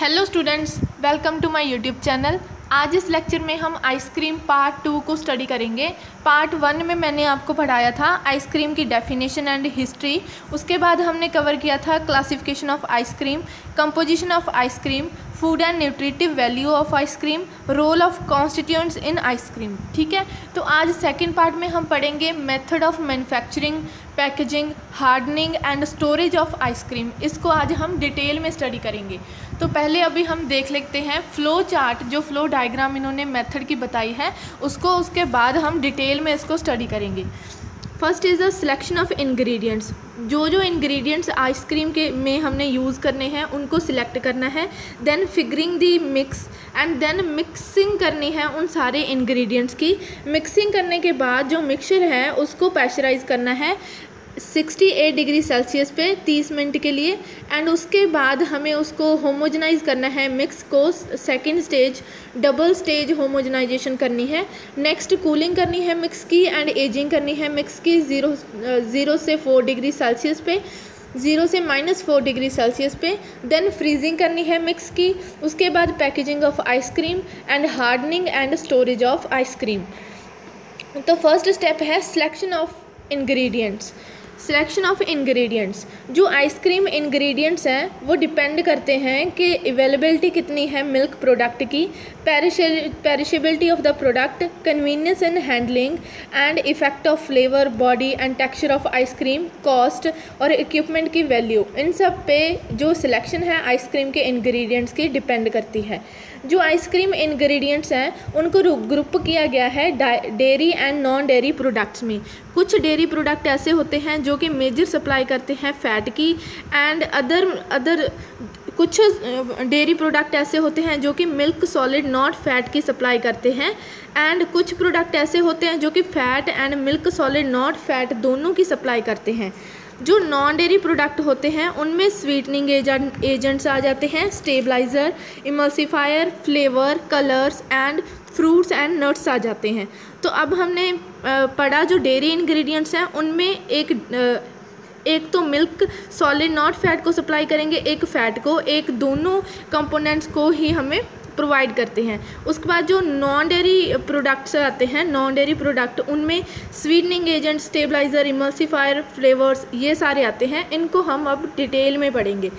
Hello students, welcome to my YouTube channel. आज इस lecture में हम आइसक्रीम पार्ट 2 को स्टडी करेंगे। पार्ट 1 में मैंने आपको पढ़ाया था आइसक्रीम की डेफिनेशन एंड हिस्ट्री। उसके बाद हमने कवर किया था classification of ice cream, composition of ice cream, food and nutritive value of ice cream, role of constituents in ice cream. ठीक है, तो आज सेकंड पार्ट में हम पढ़ेंगे method of manufacturing, packaging, hardening and storage of ice cream. इसको आज हम डिटेल में स्टडी करेंगे। तो पहले अभी हम देख लेते हैं फ्लो चार्ट, जो फ्लो डायग्राम इन्होंने मेथड की बताई है उसको, उसके बाद हम डिटेल में इसको स्टडी करेंगे। First is the selection of ingredients. जो इंग्रेडिएंट्स आइसक्रीम के में हमने यूज़ करने हैं उनको सिलेक्ट करना है, then figuring the mix and then mixing करनी है उन सारे इंग्रेडिएंट्स की। मिक्सिंग करने के बाद जो मिक्सचर है उसको पैस्चराइज करना है 68 डिग्री सेल्सियस पे 30 मिनट के लिए, एंड उसके बाद हमें उसको होमोजनाइज करना है। मिक्स को second stage double stage homogenisation करनी है। नेक्स्ट कूलिंग करनी है मिक्स की एंड एजिंग करनी है मिक्स की ज़ीरो से 4 डिग्री सेल्सियस पे, 0 से -4 डिग्री सेल्सियस पे। देन फ्रीजिंग करनी है मिक्स की। उसके बाद packaging of ice cream and hardening and storage of ice cream. तो फर्स्ट स्टेप है selection of ingredients. Selection of ingredients, जो आइसक्रीम इंग्रेडिएंट्स हैं वो डिपेंड करते हैं कि अवेलेबिलिटी कितनी है मिल्क प्रोडक्ट की, perishability of the product, convenience in handling and effect of flavour, body and texture of ice cream, cost और इक्विपमेंट की वैल्यू। इन सब पे जो सिलेक्शन है आइसक्रीम के इंग्रेडिएंट्स की डिपेंड करती है। जो आइसक्रीम इंग्रेडिएंट्स हैं उनको ग्रुप किया गया है dairy and non dairy products में। कुछ डेयरी प्रोडक्ट ऐसे होते हैं जो कि मेजर सप्लाई करते हैं फैट की, एंड अदर कुछ डेयरी प्रोडक्ट ऐसे होते हैं जो कि मिल्क सॉलिड नॉट फैट की सप्लाई करते हैं, एंड कुछ प्रोडक्ट ऐसे होते हैं जो कि fat and milk solid not fat दोनों की सप्लाई करते हैं। जो नॉन डेयरी प्रोडक्ट होते हैं उनमें स्वीटनिंग एजेंट्स आ जाते हैं, stabiliser, emulsifier, flavour, colours and fruits and nuts आ जाते हैं। तो अब हमने पढ़ा जो डेयरी इंग्रेडिएंट्स हैं उनमें एक तो मिल्क सॉलिड नॉट फैट को सप्लाई करेंगे, एक फैट को, एक दोनों कंपोनेंट्स को ही हमें प्रोवाइड करते हैं। उसके बाद जो नॉन डेयरी प्रोडक्ट्स आते हैं, नॉन डेयरी प्रोडक्ट, उनमें sweetening agent, stabiliser, emulsifier, flavours, ये सारे आते हैं। इनको हम अब डिटेल में पढ़ेंगे।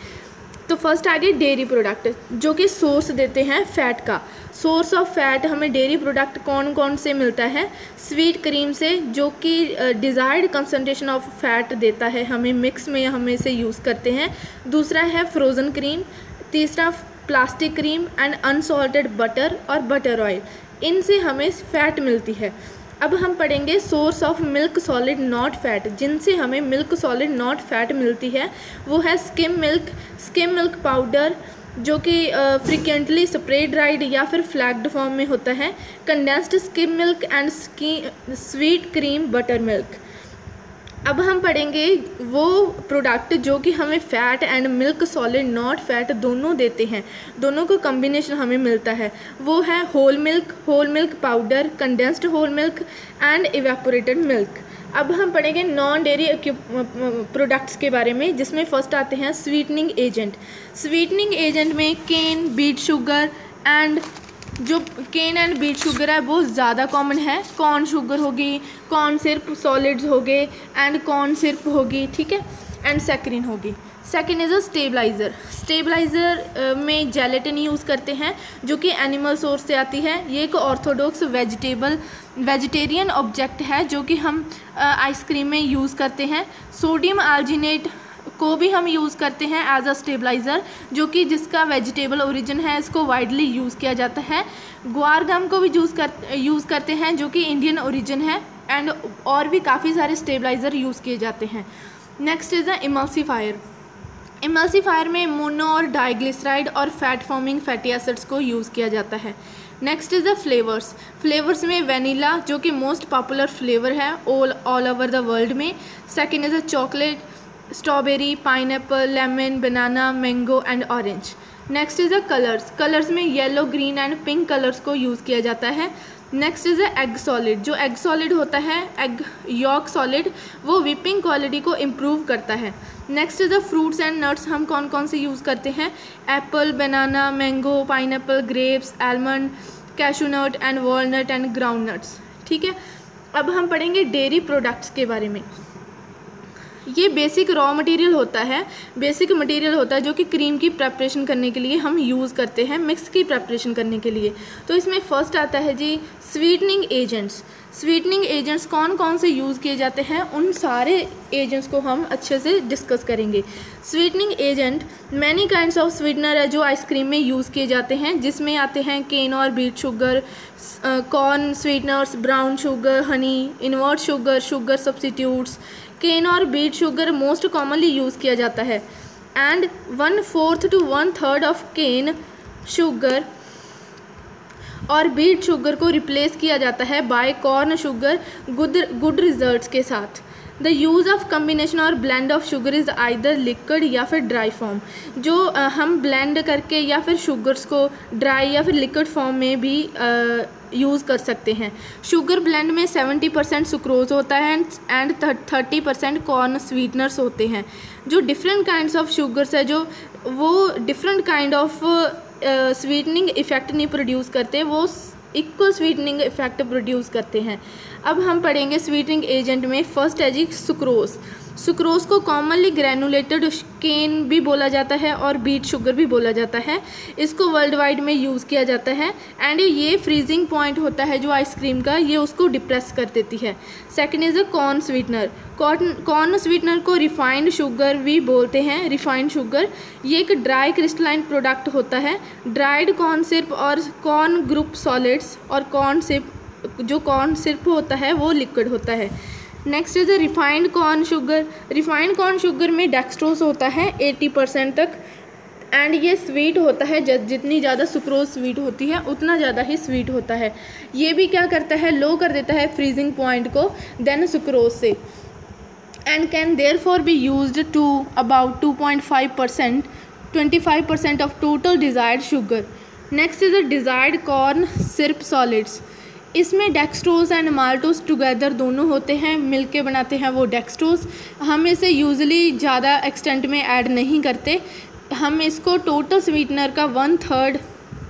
तो फर्स्ट आगे डेयरी प्रोडक्ट जो कि सोर्स देते हैं फैट का। सोर्स ऑफ फैट हमें डेयरी प्रोडक्ट कौन कौन से मिलता है? स्वीट क्रीम से, जो कि डिज़ायर्ड कंसनट्रेशन ऑफ फैट देता है हमें, मिक्स में हम इसे यूज़ करते हैं। दूसरा है फ्रोज़न क्रीम, तीसरा plastic cream and unsalted butter और बटर ऑयल। इनसे हमें फैट मिलती है। अब हम पढ़ेंगे source of milk solid not fat. जिनसे हमें मिल्क सॉलिड नॉट फैट मिलती है वो है स्किम मिल्क पाउडर, जो कि फ्रिक्वेंटली स्प्रे ड्राइड या फिर फ्लैक्ड फॉर्म में होता है, condensed skim milk and sweet cream butter milk. अब हम पढ़ेंगे वो प्रोडक्ट जो कि हमें fat and milk solid not fat दोनों देते हैं, दोनों को कम्बिनेशन हमें मिलता है। वो है whole milk powder, condensed whole milk and evaporated milk. अब हम पढ़ेंगे नॉन डेयरी प्रोडक्ट्स के बारे में, जिसमें फर्स्ट आते हैं स्वीटनिंग एजेंट। स्वीटनिंग एजेंट में cane, beet sugar and beet sugar है वो ज़्यादा कॉमन है। कॉर्न शुगर होगी, कॉर्न सिर्फ सॉलिड्स होगे एंड कॉर्न सिर्फ होगी, ठीक है, एंड सैक्रिन होगी। Second is a stabiliser. Stabiliser में जेलेटिन यूज़ करते हैं जो कि एनिमल सोर्स से आती है। ये एक ऑर्थोडॉक्स वेजिटेरियन ऑब्जेक्ट है जो कि हम आइसक्रीम में यूज़ करते हैं। सोडियम आल्जिनेट को भी हम यूज़ करते हैं एज अ स्टेबलाइज़र, जो कि जिसका वेजिटेबल ओरिजिन है, इसको वाइडली यूज़ किया जाता है। ग्वार गम को भी यूज़ करते हैं जो कि इंडियन ओरिजिन है, एंड और भी काफ़ी सारे स्टेबलाइज़र यूज़ किए जाते हैं। Next is the emulsifier. Emulsifier में मोनो और डाइग्लिसराइड और फैट फॉर्मिंग फैटी एसिड्स को यूज़ किया जाता है। Next is the flavours. Flavours में वेनिला, जो कि मोस्ट पॉपुलर फ्लेवर है ऑल ओवर द वर्ल्ड में। Second is the chocolate, strawberry, pineapple, lemon, banana, mango and orange. Next is the colours. Colours में yellow, green and pink colours को use किया जाता है। नेक्स्ट इज है egg solid. जो egg solid होता है, एग यॉक सॉलिड, वो व्हिपिंग क्वालिटी को इम्प्रूव करता है। Next is the fruits and nuts. हम कौन कौन से यूज़ करते हैं? Apple, banana, mango, pineapple, grapes, almond, cashew nut and walnut and ground nuts. ठीक है, अब हम पढ़ेंगे डेयरी प्रोडक्ट्स के बारे में। ये बेसिक रॉ मटेरियल होता है, बेसिक मटेरियल होता है जो कि क्रीम की प्रेपरेशन करने के लिए हम यूज़ करते हैं, मिक्स की प्रेपरेशन करने के लिए। तो इसमें फर्स्ट आता है जी स्वीटनिंग एजेंट्स। स्वीटनिंग एजेंट्स कौन कौन से यूज़ किए जाते हैं, उन सारे एजेंट्स को हम अच्छे से डिस्कस करेंगे। Sweetening agent, many kinds of sweetener है जो आइसक्रीम में यूज़ किए जाते हैं, जिसमें आते हैं केन और beet sugar, corn sweeteners, brown sugar, honey, invert sugar, sugar substitutes. Cane और beet sugar most commonly use किया जाता है। And 1/4 to 1/3 of cane sugar और बीट शुगर को रिप्लेस किया जाता है by corn sugar good results के साथ। द यूज़ ऑफ कम्बिनेशन और blend of sugar is either liquid या फिर ड्राई फॉर्म। जो हम ब्लेंड करके या फिर शुगर्स को ड्राई या फिर लिक्विड फॉर्म में भी यूज़ कर सकते हैं। शुगर ब्लेंड में 70% सुक्रोज होता है एंड 30% कॉर्न स्वीटनर्स होते हैं। जो डिफरेंट काइंड्स ऑफ शुगर्स है, जो वो different kind of sweetening effect नहीं प्रोड्यूस करते, वो इक्वल स्वीटनिंग इफेक्ट प्रोड्यूस करते हैं। अब हम पढ़ेंगे स्वीटनिंग एजेंट में फर्स्ट है जी सुक्रोज। सुक्रोज को कॉमनली ग्रैनुलेटेड केन भी बोला जाता है और बीट शुगर भी बोला जाता है। इसको वर्ल्ड वाइड में यूज़ किया जाता है एंड ये फ्रीजिंग पॉइंट होता है जो आइसक्रीम का, ये उसको डिप्रेस कर देती है। Second is a corn sweetener. Corn sweetener को रिफाइंड शुगर भी बोलते हैं, रिफाइंड शुगर। ये एक ड्राई क्रिस्टलाइन प्रोडक्ट होता है। ड्राइड कॉर्न सिर्प और कॉर्न ग्रुप सॉलिड्स और कॉर्न सिर्प, जो कॉर्न सिर्प होता है वो लिक्विड होता है। Next is refined corn sugar. Refined corn sugar में डेक्सट्रोज होता है 80% तक एंड ये स्वीट होता है। जितनी ज़्यादा सुक्रोज स्वीट होती है उतना ज़्यादा ही स्वीट होता है। ये भी क्या करता है, लो कर देता है फ्रीजिंग पॉइंट को देन सुक्रोज से। And can therefore be used to about 2.5% 25% of total desired sugar. Next is a desired corn syrup solids. इसमें डेक्सट्रोज एंड माल्टोज टुगेदर दोनों होते हैं, मिलके बनाते हैं वो डेक्सट्रोज। हम इसे यूजली ज़्यादा एक्सटेंट में ऐड नहीं करते, हम इसको टोटल स्वीटनर का 1/3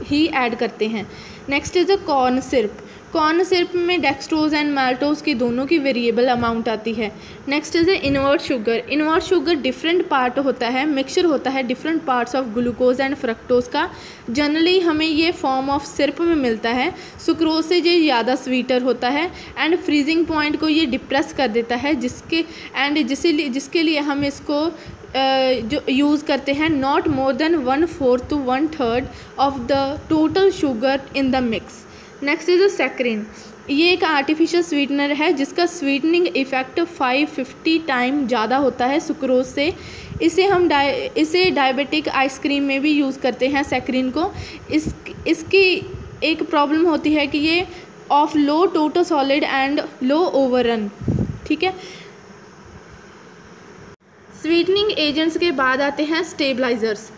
ही ऐड करते हैं। Next is a corn syrup. Corn syrup में डेक्सट्रोज एंड माल्टोज की दोनों की वेरिएबल अमाउंट आती है। Next is a invert sugar. Invert sugar different part होता है, मिक्सचर होता है different parts of glucose and fructose का। जनरली हमें ये फॉर्म ऑफ सिरप में मिलता है। सुक्रोज से ये ज़्यादा स्वीटर होता है एंड फ्रीजिंग पॉइंट को ये डिप्रेस कर देता है, जिसके लिए हम इसको जो यूज़ करते हैं not more than 1/4 to 1/3 of the total sugar in the mix. Next is a saccharin. ये एक आर्टिफिशियल स्वीटनर है जिसका स्वीटनिंग इफ़ेक्ट 550 टाइम ज़्यादा होता है सुक्रोज से। इसे हम डायबिटिक आइसक्रीम में भी यूज़ करते हैं सैक्रिन को। इसकी एक प्रॉब्लम होती है कि ये of low total solid and low overrun. ठीक है, स्वीटनिंग एजेंट्स के बाद आते हैं स्टेबलाइज़र्स।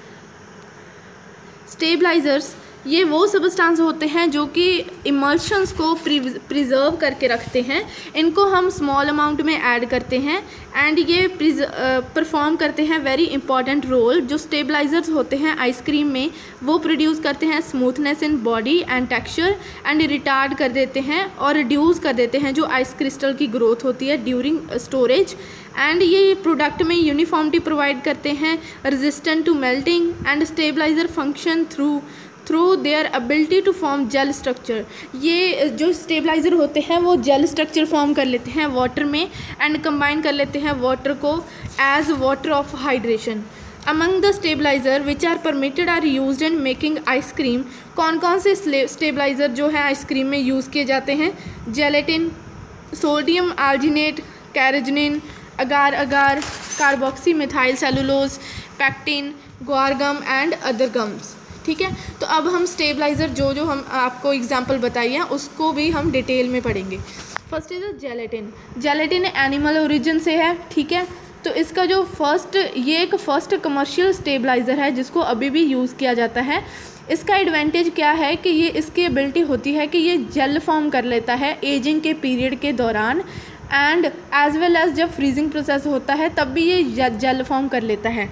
स्टेबलाइज़र्स ये वो सब्सटेंस होते हैं जो कि इमल्शंस को प्रिजर्व करके रखते हैं। इनको हम स्मॉल अमाउंट में ऐड करते हैं एंड ये परफॉर्म करते हैं वेरी इंपॉर्टेंट रोल। जो स्टेबलाइज़र्स होते हैं आइसक्रीम में वो प्रोड्यूस करते हैं smoothness in body and texture and retard कर देते हैं और रिड्यूस कर देते हैं जो आइस क्रिस्टल की ग्रोथ होती है ड्यूरिंग स्टोरेज। एंड ये प्रोडक्ट में यूनिफॉर्मिटी प्रोवाइड करते हैं, resistant to melting and stabiliser function through their ability to form gel structure. ये जो स्टेबलाइज़र होते हैं वो जेल स्ट्रक्चर फॉर्म कर लेते हैं वाटर में एंड कंबाइन कर लेते हैं वाटर को as water of hydration. Among the stabiliser which are permitted are used in making ice cream. कौन कौन से स्टेबलाइज़र जो है आइसक्रीम में यूज़ किए जाते हैं? Gelatin, sodium alginate, carrageenan, agar agar, carboxy methyl cellulose, pectin, guar gum and other gums. ठीक है, तो अब हम स्टेबलाइज़र जो हम आपको एग्जांपल बताई है उसको भी हम डिटेल में पढ़ेंगे। First is gelatin. Gelatin animal origin से है, ठीक है, तो इसका जो फर्स्ट, ये एक फ़र्स्ट कमर्शियल स्टेबलाइज़र है जिसको अभी भी यूज़ किया जाता है। इसका एडवांटेज क्या है कि ये, इसकी एबिलिटी होती है कि ये जेल फॉर्म कर लेता है एजिंग के पीरियड के दौरान, एंड एज वेल एज जब फ्रीजिंग प्रोसेस होता है तब भी ये जेल फॉर्म कर लेता है।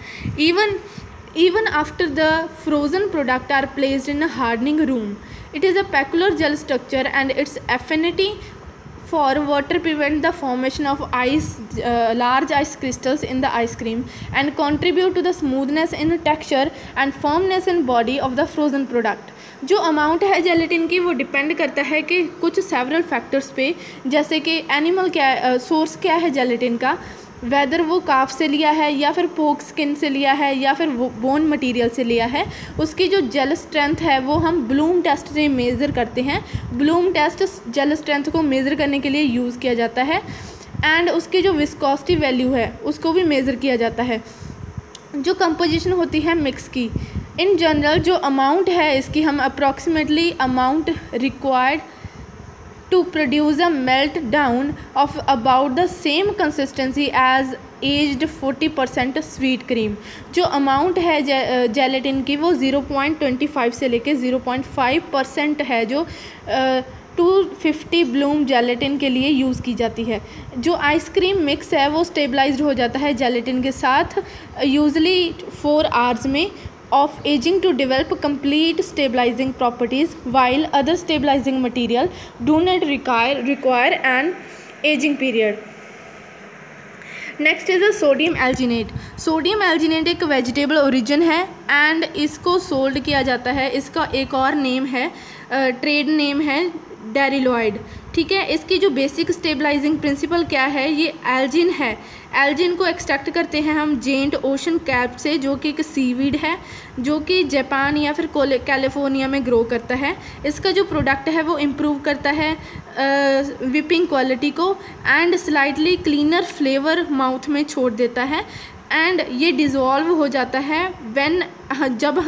Even after the frozen product are placed in a hardening room, it is a peculiar gel structure and its affinity for water prevent the formation of large ice crystals in the ice cream and contribute to the smoothness in texture and firmness in body of the frozen product. जो amount है gelatin की वो depend करता है कि कुछ several factors पे, जैसे कि एनिमल क्या, सोर्स क्या है जेलेटिन का, वेदर वो काफ से लिया है या फिर पोक स्किन से लिया है या फिर बोन मटेरियल से लिया है। उसकी जो जेल स्ट्रेंथ है वो हम ब्लूम टेस्ट से मेज़र करते हैं। ब्लूम टेस्ट जेल स्ट्रेंथ को मेज़र करने के लिए यूज़ किया जाता है, एंड उसकी जो विस्कोसिटी वैल्यू है उसको भी मेज़र किया जाता है। जो कंपोजिशन होती है मिक्स की, इन जनरल जो अमाउंट है इसकी हम approximately amount required to produce a meltdown of about the same consistency as aged 40% sweet cream. जो amount है gelatin की वो 0.25 से लेके 0.5% है जो 250 bloom gelatin के लिए यूज़ की जाती है। जो ice cream mix है वो stabilized हो जाता है gelatin के साथ usually 4 hours में of aging to develop complete stabilizing properties while other stabilizing material do not require an aging period. Next is a sodium alginate. Sodium alginate एक vegetable origin है एंड इसको sold किया जाता है। इसका एक और नेम है, ट्रेड नेम है डेरिलोइड, ठीक है। इसकी जो बेसिक स्टेबलाइजिंग प्रिंसिपल क्या है, ये एल्जिन है। एल्जिन को एक्सट्रैक्ट करते हैं हम जेंट ओशन कैल्प से, जो कि एक सीवीड है जो कि जापान या फिर कैलिफोर्निया में ग्रो करता है। इसका जो प्रोडक्ट है वो इम्प्रूव करता है विपिंग क्वालिटी को and slightly cleaner flavour mouth में छोड़ देता है, एंड ये डिज़ोल्व हो जाता है व्हेन, जब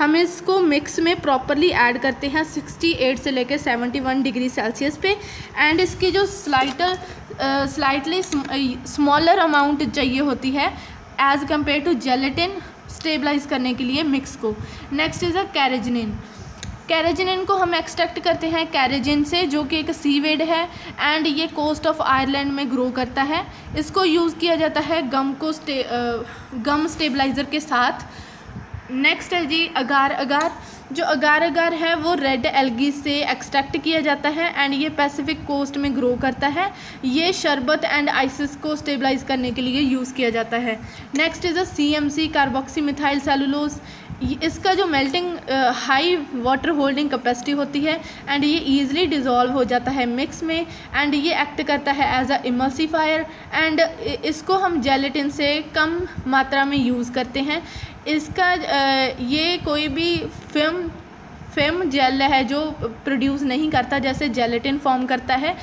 हम इसको मिक्स में प्रॉपरली ऐड करते हैं 68 से लेकर 71 डिग्री सेल्सियस पे। एंड इसकी जो स्लाइटली स्मॉलर अमाउंट चाहिए होती है as compare to gelatin stabilise करने के लिए मिक्स को। नेक्स्ट इज़ अ कैरेजिनिन। कैरेजिनिन को हम एक्सट्रैक्ट करते हैं कैरेजिन से, जो कि एक सीवेड है एंड ये कोस्ट ऑफ आयरलैंड में ग्रो करता है। इसको यूज़ किया जाता है गम स्टेबलाइज़र के साथ। नेक्स्ट है जी अगार अगार। जो अगार अगार है वो रेड एल्गी से एक्सट्रैक्ट किया जाता है एंड ये पैसिफिक कोस्ट में ग्रो करता है। ये शरबत एंड आइसिस को स्टेबलाइज करने के लिए यूज़ किया जाता है। Next is a CMC carboxy methyl cellulose. इसका जो melting high water holding capacity होती है एंड ये ईजिली डिज़ोल्व हो जाता है मिक्स में, एंड ये एक्ट करता है एज अ इमल्सीफायर, एंड इसको हम जेलेटिन से कम मात्रा में यूज़ करते हैं। इसका ये कोई भी फिल्म जेल है जो प्रोड्यूस नहीं करता, जैसे जेलेटिन फॉर्म करता है।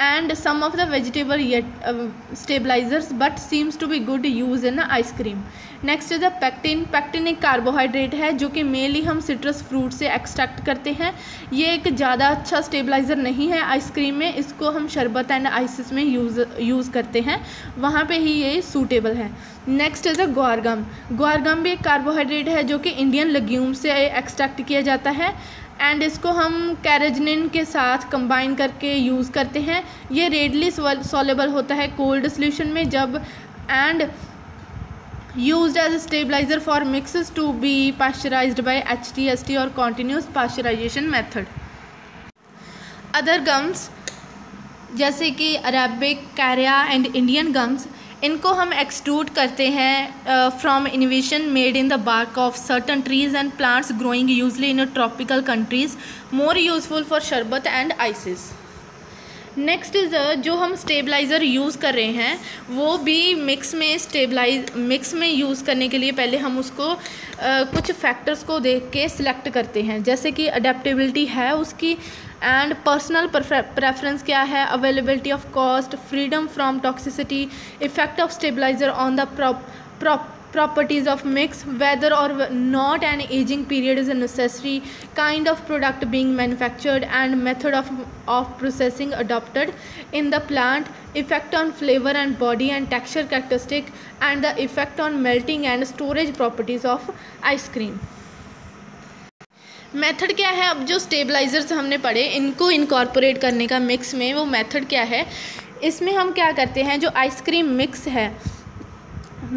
And some of the vegetable stabilisers but seems to be good use in ice cream. Next is a pectin. Pectin एक कार्बोहाइड्रेट है जो कि मेनली हम सिट्रस फ्रूट से एक्सट्रैक्ट करते हैं। ये एक ज़्यादा अच्छा स्टेबलाइज़र नहीं है आइसक्रीम में, इसको हम शरबत एंड आइसिस में यूज़ करते हैं, वहाँ पे ही ये सूटेबल है। Next is a guar gum. Guar gum भी एक कार्बोहाइड्रेट है जो कि इंडियन लेग्यूम से एक्सट्रैक्ट किया जाता है, एंड इसको हम कैरेजिनिन के साथ कंबाइन करके यूज़ करते हैं। ये रेडली सॉलेबल होता है कोल्ड सॉल्यूशन में जब, and used as stabiliser for mixes to be pasteurised by HTST और continuous pasteurisation method. Other gums जैसे कि Arabic, karaya and Indian gums, इनको हम एक्सट्रूट करते हैं from innovation made in the bark of certain trees and plants growing usually in tropical countries, more useful for sherbet and ices. Next is जो हम stabiliser use कर रहे हैं वो भी मिक्स में यूज़ करने के लिए पहले हम उसको कुछ फैक्टर्स को देख के सिलेक्ट करते हैं, जैसे कि अडेप्टेबिलिटी है उसकी, एंड पर्सनल प्रेफरेंस क्या है, availability of cost, freedom from toxicity, effect of stabiliser on the properties of mix, whether or not an aging period is necessary, kind of product being manufactured, and method of processing adopted in the plant, effect on flavor and body and texture characteristic, and the effect on melting and storage properties of ice cream. Method क्या है? अब जो stabilisers हमने पढ़े इनको incorporate करने का mix में वो मेथड क्या है? इसमें हम क्या करते हैं, जो आइसक्रीम मिक्स है,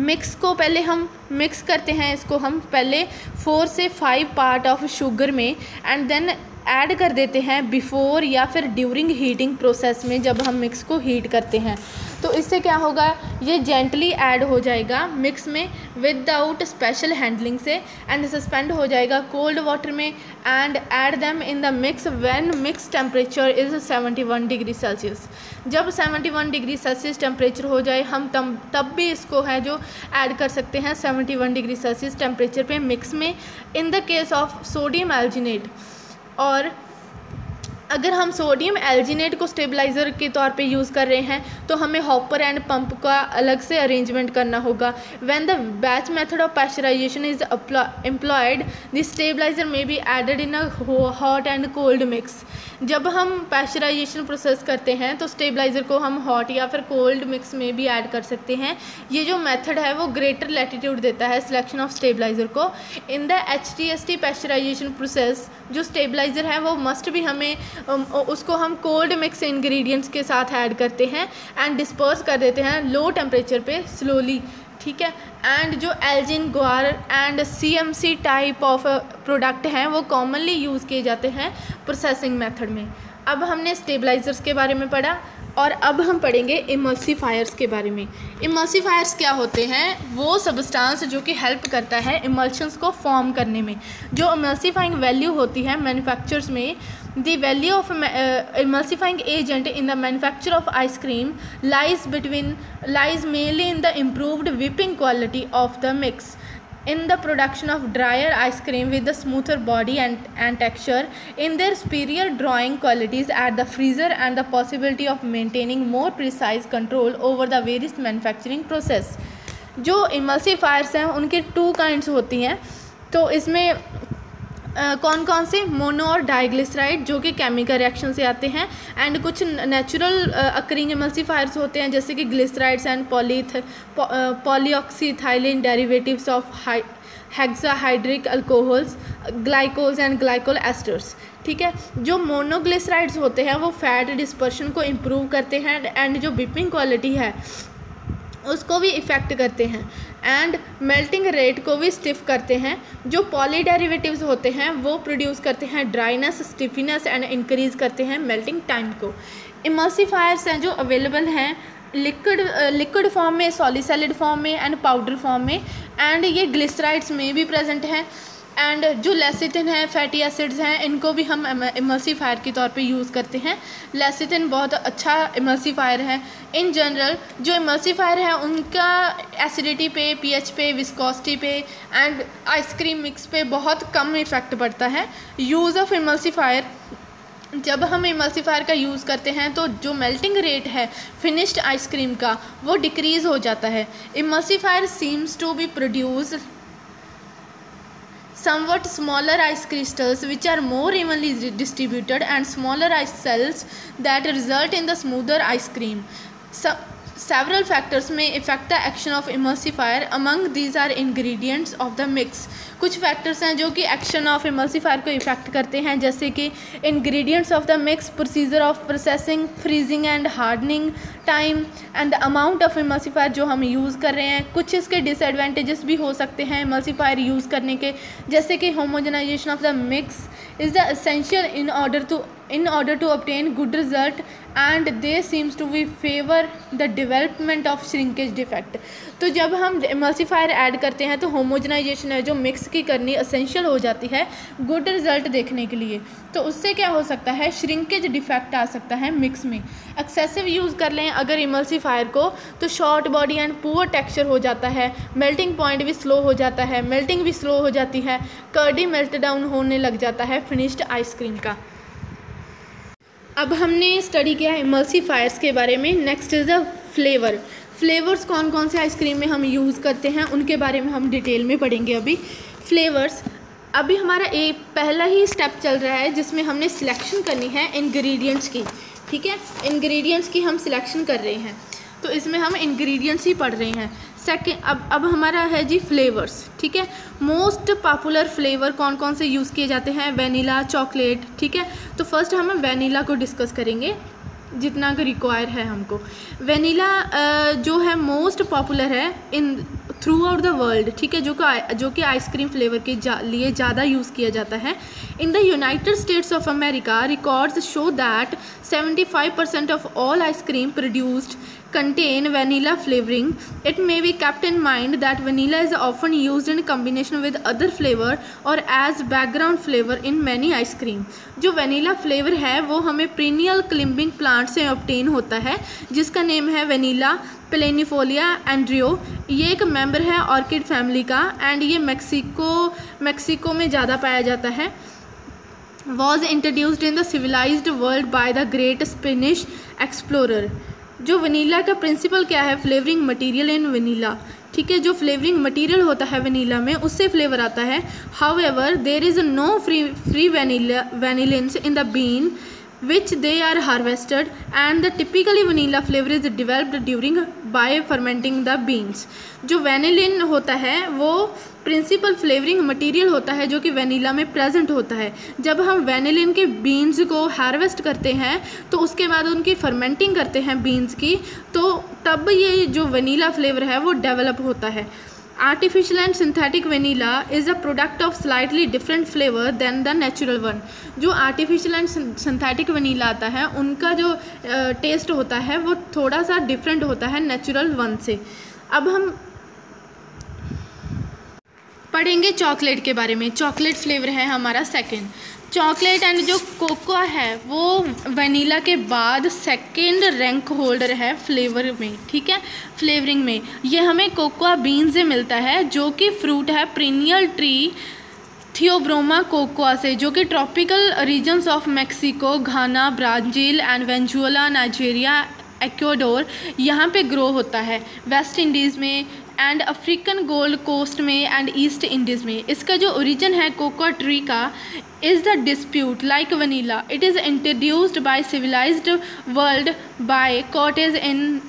मिक्स को पहले हम मिक्स करते हैं, इसको हम पहले 4 से 5 पार्ट ऑफ शुगर में एंड देन ऐड कर देते हैं बिफोर या फिर ड्यूरिंग हीटिंग प्रोसेस में जब हम मिक्स को हीट करते हैं। तो इससे क्या होगा, ये जेंटली ऐड हो जाएगा मिक्स में विदाउट स्पेशल हैंडलिंग से एंड सस्पेंड हो जाएगा कोल्ड वाटर में and add them in the mix when mix temperature is 71 degree Celsius. जब 71 डिग्री सेल्सियस टेम्परेचर हो जाए हम तब भी इसको है जो ऐड कर सकते हैं 71 डिग्री सेल्सियस टेम्परेचर पे मिक्स में in the case of sodium alginate. और अगर हम सोडियम एल्जिनेट को स्टेबलाइज़र के तौर पे यूज़ कर रहे हैं तो हमें हॉपर एंड पंप का अलग से अरेंजमेंट करना होगा। When the batch method of pasteurisation is employed the stabiliser may be added in a hot and cold mix. जब हम पाश्चराइजेशन प्रोसेस करते हैं तो स्टेबलाइज़र को हम हॉट या फिर कोल्ड मिक्स में भी ऐड कर सकते हैं। ये जो मेथड है वो ग्रेटर लैटिट्यूड देता है सिलेक्शन ऑफ स्टेबलाइज़र को in the HTST pasteurisation process. जो स्टेबलाइज़र है वो मस्ट भी हमें उसको हम कोल्ड मिक्स इंग्रेडिएंट्स के साथ ऐड करते हैं एंड डिस्पर्स कर देते हैं लो टेम्परेचर पे स्लोली, ठीक है। एंड जो algin, guar and CMC type of product हैं वो कॉमनली यूज़ किए जाते हैं प्रोसेसिंग मेथड में। अब हमने स्टेबलाइजर्स के बारे में पढ़ा और अब हम पढ़ेंगे इमल्सीफायर्स के बारे में। इमल्सीफायर्स क्या होते हैं? वो सब्सटेंस जो कि हेल्प करता है इमल्शंस को फॉर्म करने में। जो इमल्सीफाइंग वैल्यू होती है मैन्युफैक्चर्स में, the value of emulsifying agent in the manufacture of ice cream lies mainly in the improved whipping quality of the mix, in the production of drier ice cream with a smoother body and texture, in their superior drawing qualities at the freezer, and the possibility of maintaining more precise control over the various manufacturing process. जो emulsifiers हैं उनके 2 kinds होती हैं। तो इसमें कौन कौन से? मोनो और डाइग्लिसराइड जो कि केमिकल रिएक्शन से आते हैं, एंड कुछ नेचुरल अकरिंग इमल्सीफायर्स होते हैं जैसे कि glycerides and polyoxyethylene derivatives of hexahydric alcohols, ग्लाइकोज and glycol esters, ठीक है। जो मोनोग्लिसराइड्स होते हैं वो फैट डिस्पर्शन को इम्प्रूव करते हैं एंड जो व्हिपिंग क्वालिटी है उसको भी इफ़ेक्ट करते हैं एंड मेल्टिंग रेट को भी स्टिफ करते हैं। जो पॉली डेरिवेटिव्स होते हैं वो प्रोड्यूस करते हैं ड्राइनेस, स्टिफिनेस एंड इंक्रीज़ करते हैं मेल्टिंग टाइम को। इमल्सीफायर्स हैं जो अवेलेबल हैं लिक्विड फॉर्म में, सॉलिसैलिड फॉर्म में एंड पाउडर फॉर्म में, एंड ये ग्लिसराइड्स में भी प्रेजेंट हैं। एंड जो लेसिथिन है, फैटी एसिड्स हैं, इनको भी हम इमल्सीफायर के तौर पे यूज़ करते हैं। लेसिथिन बहुत अच्छा इमल्सीफायर है। इन जनरल जो इमल्सीफायर है उनका एसिडिटी पे, pH पे, विस्कोसिटी पे एंड आइसक्रीम मिक्स पे बहुत कम इफ़ेक्ट पड़ता है। यूज़ ऑफ इमल्सीफायर, जब हम इमल्सीफायर का यूज़ करते हैं तो जो मेल्टिंग रेट है फिनिश्ड आइसक्रीम का वो डिक्रीज़ हो जाता है। Emulsifier seems to be produce somewhat smaller ice crystals which are more evenly distributed and smaller ice cells that result in the smoother ice cream. Several factors may affect the action of emulsifier. Among these are ingredients of the mix. कुछ factors हैं जो कि action of emulsifier को affect करते हैं जैसे कि ingredients of the mix, procedure of processing, freezing and hardening time and the amount of emulsifier जो हम यूज़ कर रहे हैं। कुछ इसके disadvantages भी हो सकते हैं emulsifier यूज़ करने के, जैसे कि homogenization of the mix is the essential in order to obtain good result and they seems to be favor the development of shrinkage defect. तो जब हम emulsifier ऐड करते हैं तो homogenization है जो मिक्स की करनी essential हो जाती है good result देखने के लिए, तो उससे क्या हो सकता है, shrinkage defect आ सकता है मिक्स में। excessive यूज़ कर लें अगर emulsifier को तो short body and poor texture हो जाता है, melting point भी slow हो जाता है, melting भी slow हो जाती है, curdy meltdown होने लग जाता है finished ice cream का। अब हमने स्टडी किया है इमल्सीफायर्स के बारे में। Next is the flavour. Flavours कौन कौन से आइसक्रीम में हम यूज़ करते हैं उनके बारे में हम डिटेल में पढ़ेंगे। अभी फ्लेवर्स, अभी हमारा एक पहला ही स्टेप चल रहा है जिसमें हमने सिलेक्शन करनी है इंग्रेडिएंट्स की। ठीक है, इंग्रेडिएंट्स की हम सिलेक्शन कर रहे हैं तो इसमें हम इंग्रेडिएंट्स ही पढ़ रहे हैं। सेकेंड, अब हमारा है जी फ्लेवर्स। ठीक है, मोस्ट पॉपुलर फ्लेवर कौन कौन से यूज़ किए जाते हैं, वनीला, चॉकलेट। ठीक है, तो फर्स्ट हम वनीला को डिस्कस करेंगे जितना का रिक्वायर है हमको। वनीला जो है मोस्ट पॉपुलर है in throughout the world. ठीक है, जो कि आइसक्रीम फ्लेवर के लिए ज़्यादा यूज़ किया जाता है। In the United States of America records show that 75% of all ice cream produced contain vanilla flavoring. It may be kept in mind that vanilla is often used in combination with other flavor or as background flavor in many ice cream. जो vanilla flavor है वो हमें perennial climbing plant से obtain होता है जिसका name है Vanilla planifolia andrio. ये एक member है orchid family का and ये मैक्सिको में ज़्यादा पाया जाता है। Was introduced in the civilized world by the great Spanish explorer. जो वनीला का प्रिंसिपल क्या है, फ्लेवरिंग मटेरियल इन वनीला। ठीक है, जो फ्लेवरिंग मटेरियल होता है वनीला में उससे फ्लेवर आता है। However there is no free vanillins in the bean which they are harvested and the typically vanilla flavour is developed during by fermenting the beans. जो वनीलिन होता है वो प्रिंसिपल फ्लेवरिंग मटेरियल होता है जो कि वनीला में present होता है। जब हम वनीलिन के बीन्स को हार्वेस्ट करते हैं तो उसके बाद उनकी फर्मेंटिंग करते हैं बीन्स की, तो तब ये जो वनीला फ्लेवर है वो डेवलप होता है। Artificial and synthetic vanilla is a product of slightly different flavour than the natural one. जो आर्टिफिशियल एंड सिंथेटिक वनीला आता है उनका जो टेस्ट होता है वो थोड़ा सा डिफरेंट होता है नेचुरल वन से। अब हम पढ़ेंगे चॉकलेट के बारे में। चॉकलेट फ्लेवर है हमारा सेकंड। चॉकलेट एंड जो कोकोआ है वो वनीला के बाद सेकंड रैंक होल्डर है फ्लेवर में। ठीक है, फ्लेवरिंग में ये हमें कोकोआ बीन से मिलता है जो कि फ्रूट है पेरिनियल ट्री थियोब्रोमा कोकोआ से, जो कि tropical regions of Mexico, Ghana, Brazil and Venezuela, Nigeria, Ecuador, यहाँ पे ग्रो होता है। वेस्ट इंडीज़ में एंड अफ्रीकन गोल्ड कोस्ट में एंड ईस्ट इंडीज़ में। इसका जो ओरिजिन है कोकोआ ट्री का is the dispute like vanilla. It is introduced by civilised world by Cortez in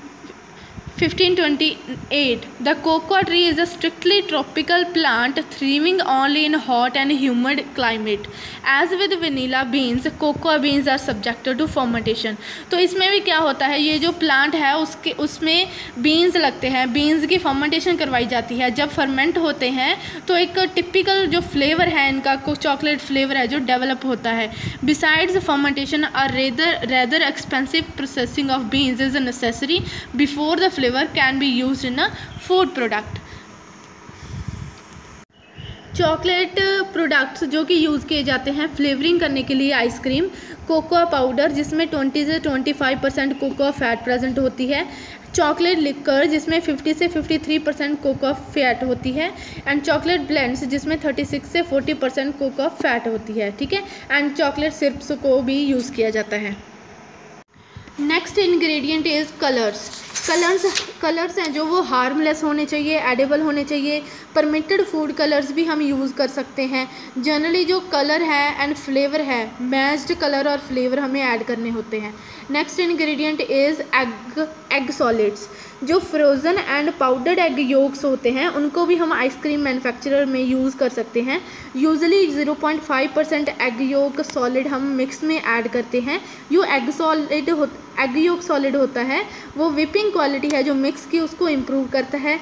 1528. The cocoa tree is a strictly tropical plant thriving only in hot and humid climate. As with vanilla beans, cocoa beans are subjected to fermentation. तो इसमें भी क्या होता है, ये जो plant है उसके उसमें बीन्स लगते हैं, बीन्स की फर्मेंटेशन करवाई जाती है। जब फर्मेंट होते हैं तो एक टिपिकल जो फ्लेवर है इनका चॉकलेट फ्लेवर है जो डेवलप होता है। Besides fermentation are rather expensive processing of beans is necessary before the flavour can be use in a food product. Chocolate products जो कि यूज़ किए जाते हैं फ्लेवरिंग करने के लिए आइसक्रीम, कोकोआ पाउडर जिसमें 20 से 25% कोकोआ फैट प्रेजेंट होती है, चॉकलेट लिक्कर जिसमें 50 से 53% कोकोआ फैट होती है एंड चॉकलेट ब्लेंड्स जिसमें 36 से 40% कोकोआ फैट होती है। ठीक है, एंड चॉकलेट सिरप्स को भी यूज़ किया जाता है। नेक्स्ट इंग्रेडिएंट इज़ कलर्स हैं जो वो हार्मलेस होने चाहिए, एडेबल होने चाहिए। परमिटेड फूड कलर्स भी हम यूज़ कर सकते हैं। जनरली जो कलर है एंड फ्लेवर है मैच्ड कलर और फ्लेवर हमें ऐड करने होते हैं। Next ingredient is egg solids. जो frozen and powdered egg yolks होते हैं उनको भी हम आइसक्रीम मैन्युफैक्चरर में यूज़ कर सकते हैं। यूजली 0.5% एग योक सॉलिड हम मिक्स में ऐड करते हैं। जो एग योक सॉलिड होता है वो विपिंग क्वालिटी है जो मिक्स की उसको इम्प्रूव करता है।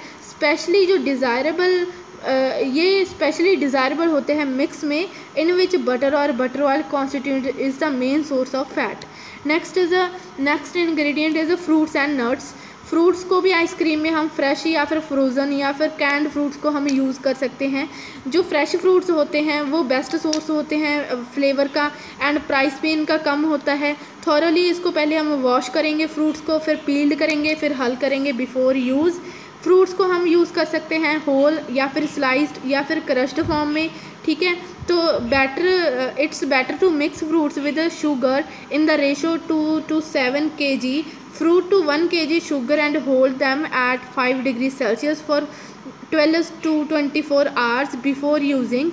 ये स्पेशली डिज़ायरेबल होते हैं मिक्स में इन विच बटर और butter oil constitute is the main source of fat. Next ingredient is fruits and nuts. Fruits को भी आइसक्रीम में हम फ्रेश या फिर फ्रोज़न या फिर कैंड फ्रूट्स को हम यूज़ कर सकते हैं। जो फ्रेश फ्रूट्स होते हैं वो बेस्ट सोर्स होते हैं फ्लेवर का एंड प्राइस भी इनका कम होता है। थॉरली इसको पहले हम वॉश करेंगे फ्रूट्स को, फिर पील्ड करेंगे, फिर हल करेंगे बिफोर यूज़। फ्रूट्स को हम यूज़ कर सकते हैं होल या फिर स्लाइस्ड या फिर क्रश्ड फॉर्म में। ठीक है, तो it's better to mix fruits with sugar in the ratio 2 to 7 kg fruit to 1 kg sugar and hold them at 5 degrees Celsius for 12 to 24 hours before using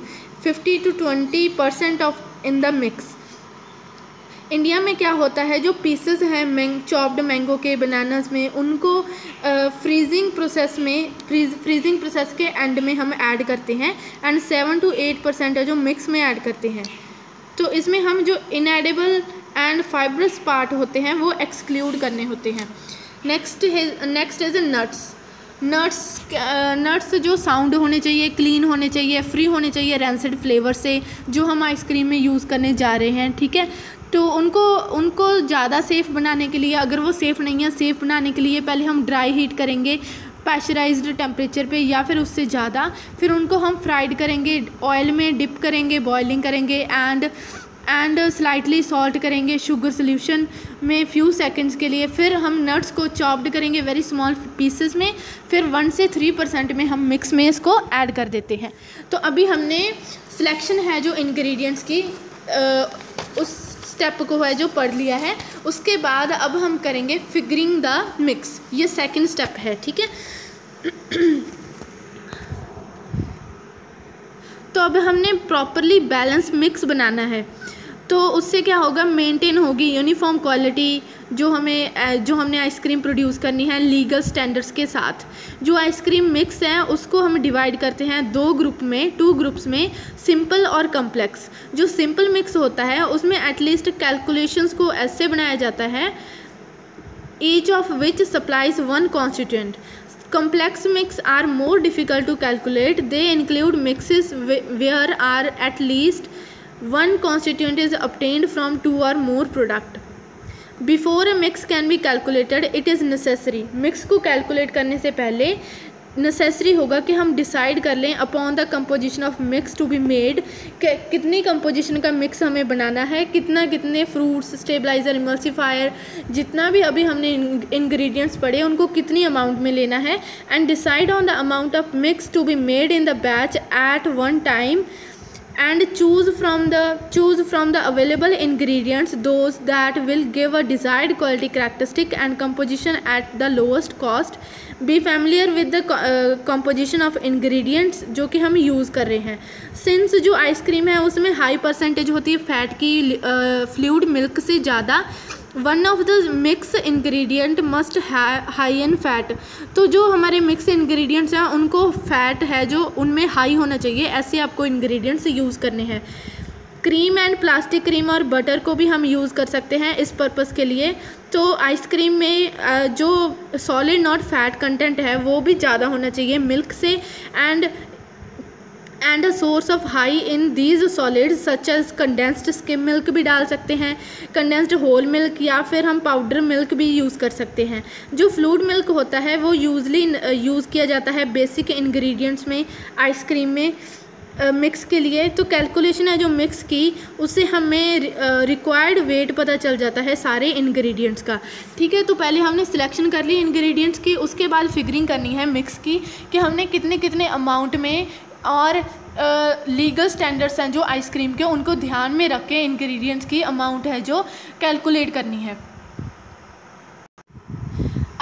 50 to 20% of in the mix. India में क्या होता है, जो pieces हैं chopped mango के, bananas में, उनको freezing process के एंड में हम ऐड करते हैं एंड 7 to 8% है जो मिक्स में ऐड करते हैं. तो इसमें हम जो इनएडेबल एंड फाइब्रस पार्ट होते हैं वो एक्सक्लूड करने होते हैं. Next is nuts. नट्स जो साउंड होने चाहिए, क्लीन होने चाहिए, फ्री होने चाहिए रेंसिड फ्लेवर से, जो हम आइसक्रीम में यूज़ करने जा रहे हैं. ठीक है, तो उनको ज़्यादा सेफ़ बनाने के लिए, अगर वो सेफ़ नहीं है, सेफ़ बनाने के लिए पहले हम ड्राई हीट करेंगे पैश्चराइज्ड टेम्परेचर पे या फिर उससे ज़्यादा. फिर उनको हम फ्राइड करेंगे, ऑयल में डिप करेंगे, बॉइलिंग करेंगे एंड स्लाइटली सॉल्ट करेंगे शुगर सोल्यूशन में फ्यू सेकंड्स के लिए. फिर हम नट्स को चॉप्ड करेंगे वेरी स्मॉल पीसेस में, फिर 1 से 3% में हम मिक्स में इसको ऐड कर देते हैं. तो अभी हमने सिलेक्शन है जो इंग्रेडिएंट्स की उस स्टेप को है जो पढ़ लिया है. उसके बाद अब हम करेंगे फिगरिंग द मिक्स, ये सेकंड स्टेप है. ठीक है, तो अब हमने प्रॉपरली बैलेंस मिक्स बनाना है. तो उससे क्या होगा, मेंटेन होगी यूनिफॉर्म क्वालिटी जो हमने आइसक्रीम प्रोड्यूस करनी है लीगल स्टैंडर्ड्स के साथ. जो आइसक्रीम मिक्स है उसको हम डिवाइड करते हैं 2 ग्रुप्स में, सिंपल और कॉम्प्लेक्स. जो सिंपल मिक्स होता है उसमें एटलीस्ट कैलकुलेशंस को ऐसे बनाया जाता है, each of which supplies 1 constituent. Complex mix are more difficult to calculate. They include mixes where are at least 1 constituent is obtained from 2 or more product. Before a mix can be calculated, it is necessary. Mix को calculate करने से पहले necessary होगा कि हम decide कर लें upon the composition of mix to be made, कितनी कंपोजिशन का मिक्स हमें बनाना है, कितने फ्रूट्स, स्टेबलाइज़र, इमल्सिफायर, जितना भी अभी हमने इंग्रेडिएंट्स पढ़े उनको कितनी अमाउंट में लेना है. And decide on the amount of mix to be made in the batch at one time and choose from the available ingredients those that will give a desired quality characteristic and composition at the lowest cost. Be familiar with the composition of ingredients जो कि हम use कर रहे हैं. Since जो ice cream है उसमें high percentage होती है fat की, fluid milk से ज़्यादा. One of the mix ingredient must have high in fat. तो जो हमारे मिक्स ingredients हैं उनको फैट है जो उनमें हाई होना चाहिए, ऐसे आपको ingredients यूज़ करने हैं. क्रीम एंड प्लास्टिक क्रीम और बटर को भी हम यूज़ कर सकते हैं इस पर्पस के लिए. तो आइसक्रीम में जो सॉलिड नॉट फैट कंटेंट है वो भी ज़्यादा होना चाहिए मिल्क से. And source of high in these solids such as condensed skim milk भी डाल सकते हैं, कंडेंस्ड होल मिल्क, या फिर हम पाउडर मिल्क भी यूज़ कर सकते हैं. जो फ्लूइड मिल्क होता है वो यूजली यूज़ किया जाता है बेसिक इंग्रेडिएंट्स में आइसक्रीम में मिक्स के लिए. तो कैलकुलेशन है जो मिक्स की उससे हमें रिक्वायर्ड वेट पता चल जाता है सारे इंग्रेडिएंट्स का. ठीक है, तो पहले हमने सिलेक्शन कर ली इंग्रेडिएंट्स की, उसके बाद फिगरिंग करनी है मिक्स की कि हमने कितने अमाउंट में और लीगल स्टैंडर्ड्स हैं जो आइसक्रीम के, उनको ध्यान में रख के इंग्रेडिएंट्स की अमाउंट है जो कैलकुलेट करनी है.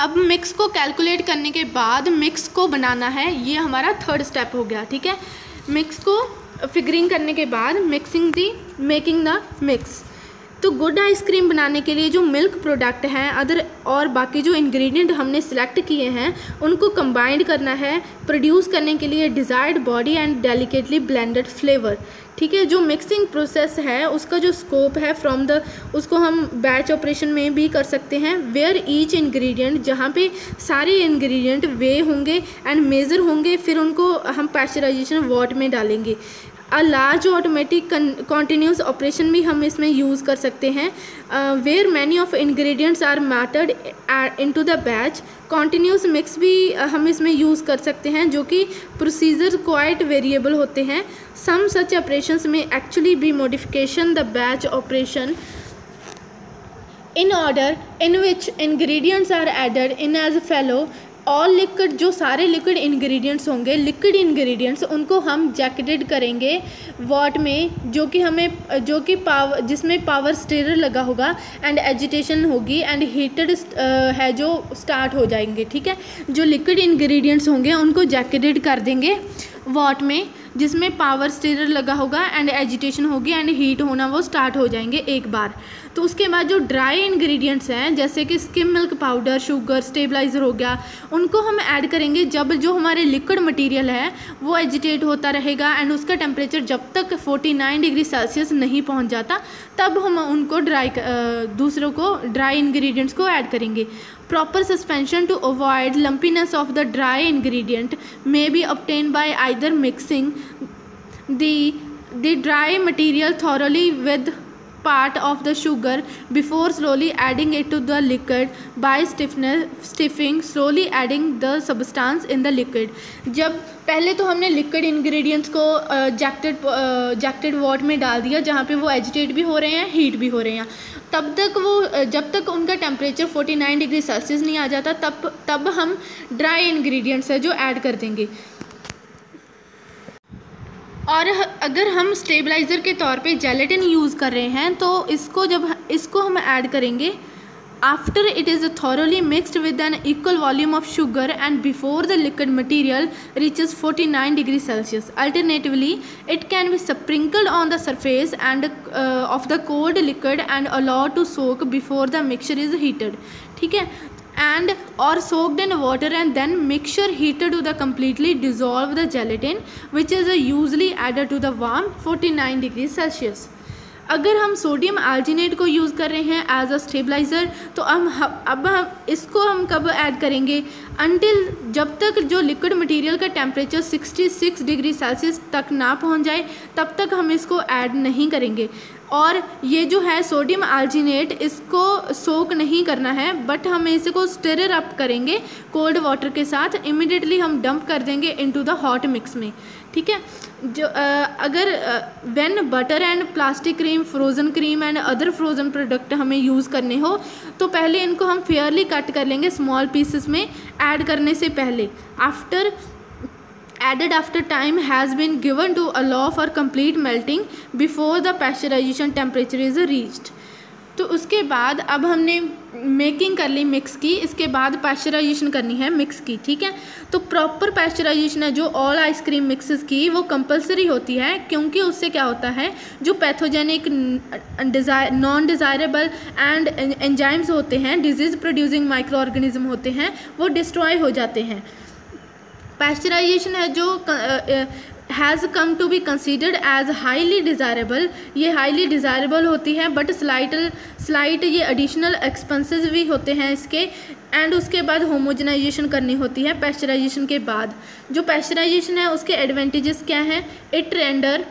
अब मिक्स को कैलकुलेट करने के बाद मिक्स को बनाना है, ये हमारा थर्ड स्टेप हो गया. ठीक है, मिक्स को फिगरिंग करने के बाद मेकिंग द मिक्स. तो गुड आइसक्रीम बनाने के लिए जो मिल्क प्रोडक्ट हैं अदर और बाकी जो इंग्रेडिएंट हमने सिलेक्ट किए हैं उनको कंबाइंड करना है प्रोड्यूस करने के लिए desired body and delicately blended flavour. ठीक है, जो मिक्सिंग प्रोसेस है उसका जो स्कोप है उसको हम बैच ऑपरेशन में भी कर सकते हैं. वेयर ईच इंग्रेडिएंट, जहाँ पे सारे इंग्रेडिएंट वे होंगे एंड मेज़र होंगे, फिर उनको हम पैश्चराइजेशन वाट में डालेंगे. A large automatic continuous operation भी हम इसमें यूज़ कर सकते हैं. Where many of ingredients are metered into the batch, continuous mix भी हम इसमें यूज़ कर सकते हैं, जो कि प्रोसीजर क्वाइट वेरिएबल होते हैं. सम सच ऑपरेशंस में actually be modification the batch operation in order in which ingredients are added in as follow all liquid, जो सारे लिक्विड इंग्रेडिएंट्स होंगे, लिक्विड इंग्रेडिएंट्स उनको हम जैकेटेड करेंगे वॉट में, जो कि हमें जो कि पावर जिसमें पावर स्टेरर लगा होगा एंड एजिटेशन होगी एंड हीटेड है जो स्टार्ट हो जाएंगे। ठीक है, जो लिक्विड इंग्रेडिएंट्स होंगे उनको जैकेटेड कर देंगे वॉट में जिसमें पावर स्टेरर लगा होगा एंड एजिटेशन होगी एंड हीट होना वो स्टार्ट हो जाएंगे एक बार। तो उसके बाद जो ड्राई इंग्रेडिएंट्स हैं जैसे कि skim milk powder, sugar, stabiliser हो गया, उनको हम ऐड करेंगे जब जो हमारे लिक्विड मटेरियल है वो एजिटेट होता रहेगा एंड उसका टेम्परेचर जब तक 49 डिग्री सेल्सियस नहीं पहुंच जाता तब हम उनको ड्राई दूसरों को ड्राई इंग्रेडिएंट्स को ऐड करेंगे। Proper suspension to avoid lumpiness of the dry ingredient may be obtain by either mixing the dry material thoroughly with part of the sugar before slowly adding it to the liquid by stiffing slowly adding the substance in the liquid। जब पहले तो हमने liquid ingredients को jacketed vat में डाल दिया जहाँ पे वो एजिटेट भी हो रहे हैं, हीट भी हो रहे हैं, तब तक वो जब तक उनका टेम्परेचर 49 डिग्री सेल्सियस नहीं आ जाता तब हम ड्राई इंग्रेडिएंट्स है जो ऐड कर देंगे। और अगर हम स्टेबलाइज़र के तौर पे जेलेटिन यूज़ कर रहे हैं तो इसको हम ऐड करेंगे after it is thoroughly mixed with an equal volume of sugar and before the liquid material reaches 49 degree Celsius. Alternatively it can be sprinkled on the surface and of the cold liquid and allowed to soak before the mixture is heated. ठीक है, and or soaked in water and then mixture heated to the completely dissolve the gelatin which is usually added to the warm 49 degree Celsius। अगर हम sodium अल्जिनेट को use कर रहे हैं as a stabiliser तो अब हम इसको हम कब ऐड करेंगे अंटिल जब तक जो लिक्विड मटेरियल का टेम्परेचर 66 डिग्री सेल्सियस तक ना पहुंच जाए तब तक हम इसको ऐड नहीं करेंगे। और ये जो है सोडियम अल्जिनेट इसको सोक नहीं करना है बट हम इसे को स्टिरर अप करेंगे कोल्ड वाटर के साथ, इमिडिएटली हम डंप कर देंगे इनटू द हॉट मिक्स में। ठीक है, जो अगर when butter and plastic cream, frozen cream and other frozen product हमें यूज़ करने हो तो पहले इनको हम फेयरली कट कर लेंगे स्मॉल पीसेस में ऐड करने से पहले। After added after time has been given to allow for complete melting before the pasteurization temperature is reached। तो उसके बाद अब हमने मेकिंग कर ली मिक्स की, इसके बाद पास्चराइजेशन करनी है मिक्स की। ठीक है, तो प्रॉपर पास्चराइजेशन है जो ऑल आइसक्रीम मिक्सेस की वो कंपलसरी होती है क्योंकि उससे क्या होता है जो pathogenic non desirable and enzymes होते हैं, डिजीज़ प्रोड्यूसिंग माइक्रो ऑर्गेनिज्म होते हैं, वो डिस्ट्रॉय हो जाते हैं। पास्चराइजेशन है जो has come to be considered as highly desirable, ये हाईली डिज़ायरेबल होती है बट स्लाइट ये एडिशनल एक्सपेंसेस भी होते हैं इसके। एंड उसके बाद होमोजनाइजेशन करनी होती है पास्चराइजेशन के बाद। जो पास्चराइजेशन है उसके एडवांटेजेस क्या हैं, इट रेंडर,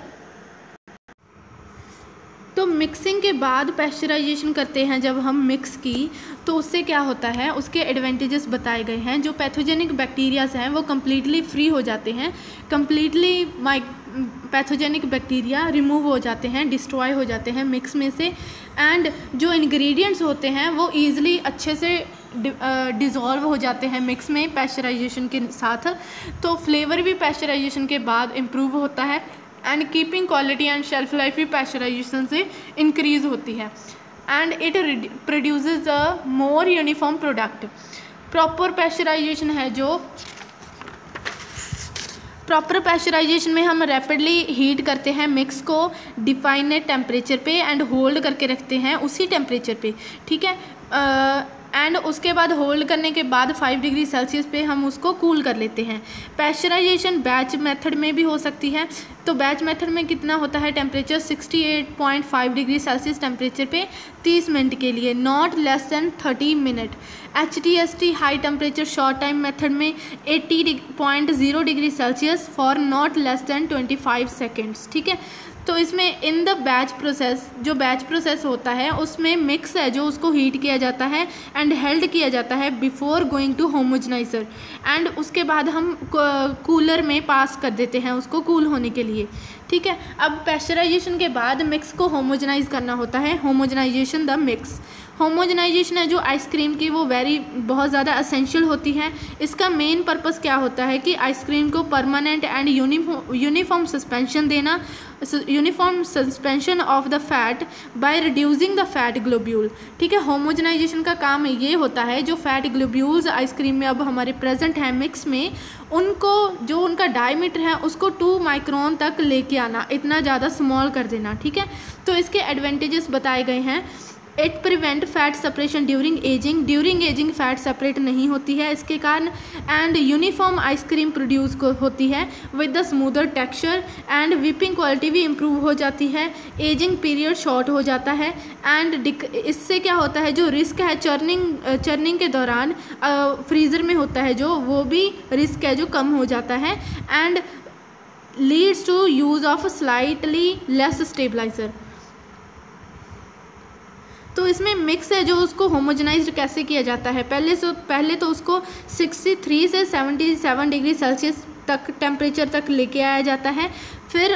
तो मिक्सिंग के बाद पास्चराइजेशन करते हैं जब हम मिक्स की तो उससे क्या होता है उसके एडवांटेजेस बताए गए हैं। जो पैथोजेनिक बैक्टीरियाज हैं वो कम्प्लीटली फ्री हो जाते हैं, कम्प्लीटली पैथोजेनिक बैक्टीरिया रिमूव हो जाते हैं, डिस्ट्रॉय हो जाते हैं मिक्स में से। एंड जो इंग्रेडिएंट्स होते हैं वो ईज़िली अच्छे से डिज़ोल्व हो जाते हैं मिक्स में पास्चराइजेशन के साथ, तो फ्लेवर भी पास्चराइजेशन के बाद इम्प्रूव होता है and keeping quality and shelf life भी पास्चराइजेशन से इंक्रीज़ होती है and it produces a more uniform product. Proper pasteurisation है जो प्रॉपर पास्चराइजेशन में हम रैपिडली हीट करते हैं मिक्स को डिफाइनेड टेम्परेचर पे एंड होल्ड करके रखते हैं उसी टेम्परेचर पे। ठीक है, एंड उसके बाद होल्ड करने के बाद 5 डिग्री सेल्सियस पे हम उसको कूल कर लेते हैं। पास्चराइजेशन बैच मेथड में भी हो सकती है, तो बैच मेथड में कितना होता है टेम्परेचर 68.5 डिग्री सेल्सियस टेम्परेचर पे 30 मिनट के लिए, not less than 30 minute. HTST high temperature short time method में 80.0 degree Celsius for not less than 25 seconds. ठीक है, तो इसमें इन द बैच प्रोसेस, जो बैच प्रोसेस होता है उसमें मिक्स है जो उसको हीट किया जाता है एंड हेल्ड किया जाता है बिफोर गोइंग टू होमोजनाइज़र एंड उसके बाद हम कूलर में पास कर देते हैं उसको कूल होने के लिए। ठीक है। अब पैस्चराइजेशन के बाद मिक्स को होमोजनाइज करना होता है, होमोजनाइजेशन द मिक्स। होमोजनाइजेशन है जो आइसक्रीम की वो बहुत ज़्यादा असेंशियल होती है। इसका मेन पर्पस क्या होता है कि आइसक्रीम को परमानेंट एंड यूनिफॉर्म सस्पेंशन देना, uniform suspension of the fat by reducing the fat globule, ठीक है। होमोजनाइजेशन का काम ये होता है जो फैट ग्लोब्यूल्स आइसक्रीम में अब हमारे प्रेजेंट हैं मिक्स में, उनको जो उनका डायमीटर है उसको 2 माइक्रोन तक लेके आना, इतना ज़्यादा स्मॉल कर देना, ठीक है। तो इसके एडवांटेजेस बताए गए हैं। It prevent fat separation during ageing, during ageing fat separate नहीं होती है इसके कारण, एंड यूनिफॉर्म आइसक्रीम प्रोड्यूस होती है with the smoother texture, and whipping quality भी इम्प्रूव हो जाती है, एजिंग पीरियड शॉर्ट हो जाता है, एंड इससे क्या होता है जो रिस्क है चर्निंग के दौरान फ्रीज़र में होता है जो, वो भी रिस्क है जो कम हो जाता है, and leads to use of slightly less stabiliser. तो इसमें मिक्स है जो उसको होमोजनाइज्ड कैसे किया जाता है, पहले तो उसको 63 से 77 डिग्री सेल्सियस तक टेम्परेचर तक लेके आया जाता है, फिर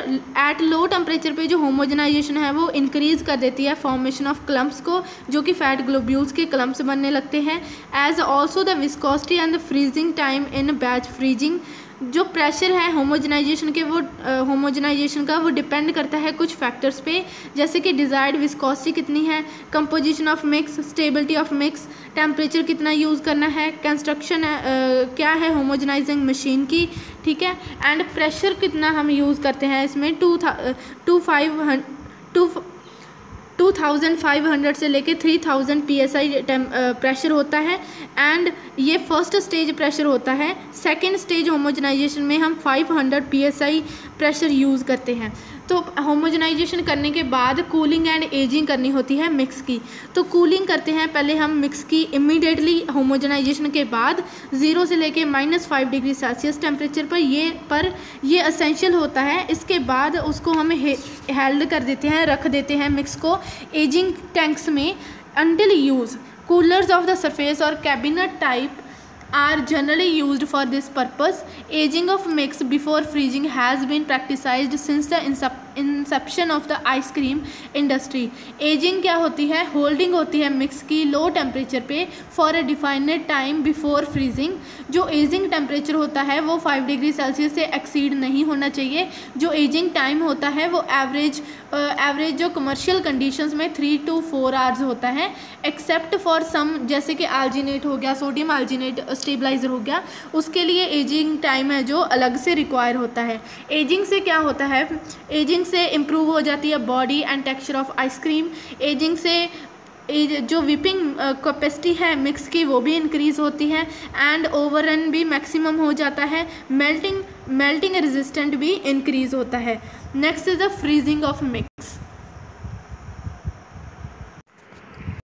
एट लो टेम्परेचर पे जो होमोजनाइजेशन है वो इंक्रीज़ कर देती है फॉर्मेशन ऑफ क्लम्प्स को, जो कि फैट ग्लोब्यूल्स के क्लम्प्स बनने लगते हैं, as also the viscosity and the freezing time in batch freezing. जो प्रेशर है होमोजनाइजेशन के वो होमोजनाइजेशन का वो डिपेंड करता है कुछ फैक्टर्स पे, जैसे कि डिज़ायर्ड विस्कोसिटी कितनी है, composition of mix, stability of mix, temperature कितना यूज़ करना है, कंस्ट्रक्शन क्या है होमोजनाइजिंग मशीन की, ठीक है, एंड प्रेशर कितना हम यूज़ करते हैं इसमें 2500 से लेके 3000 PSI प्रेशर होता है, एंड ये फर्स्ट स्टेज प्रेशर होता है। सेकेंड स्टेज होमोजनाइजेशन में हम 500 PSI प्रेशर यूज़ करते हैं। तो होमोजनाइजेशन करने के बाद कूलिंग एंड एजिंग करनी होती है मिक्स की। तो कूलिंग करते हैं पहले हम मिक्स की इमीडिएटली होमोजनाइजेशन के बाद 0 से लेके -5 डिग्री सेल्सियस टेम्परेचर पर, ये असेंशियल होता है। इसके बाद उसको हम हेल्ड कर देते हैं, रख देते हैं मिक्स को एजिंग टैंक्स में until use. Coolers of the surface और cabinet type are generally use for this purpose. Ageing of mix before freezing has been practised since the inception of the ice cream industry. Ageing क्या होती है, holding होती है mix की low temperature पे for a defined time before freezing. जो ageing temperature होता है वो 5 डिग्री सेल्सियस से एक्सीड नहीं होना चाहिए। जो एजिंग टाइम होता है वो एवरेज जो कमर्शियल कंडीशंस में 3 to 4 आवर्स होता है, एक्सेप्ट फॉर सम, जैसे कि आल्जीनेट हो गया, सोडियम आल्जीनेट स्टेबलाइजर हो गया, उसके लिए एजिंग टाइम है जो अलग से रिक्वायर होता है। एजिंग से क्या होता है, एजिंग से इम्प्रूव हो जाती है body and texture of ice cream. Ageing से जो व्हिपिंग कैपेसिटी है मिक्स की वो भी इंक्रीज़ होती है, एंड ओवररन भी मैक्सिमम हो जाता है, मेल्टिंग रेजिस्टेंट भी इंक्रीज़ होता है। Next is the freezing of mix.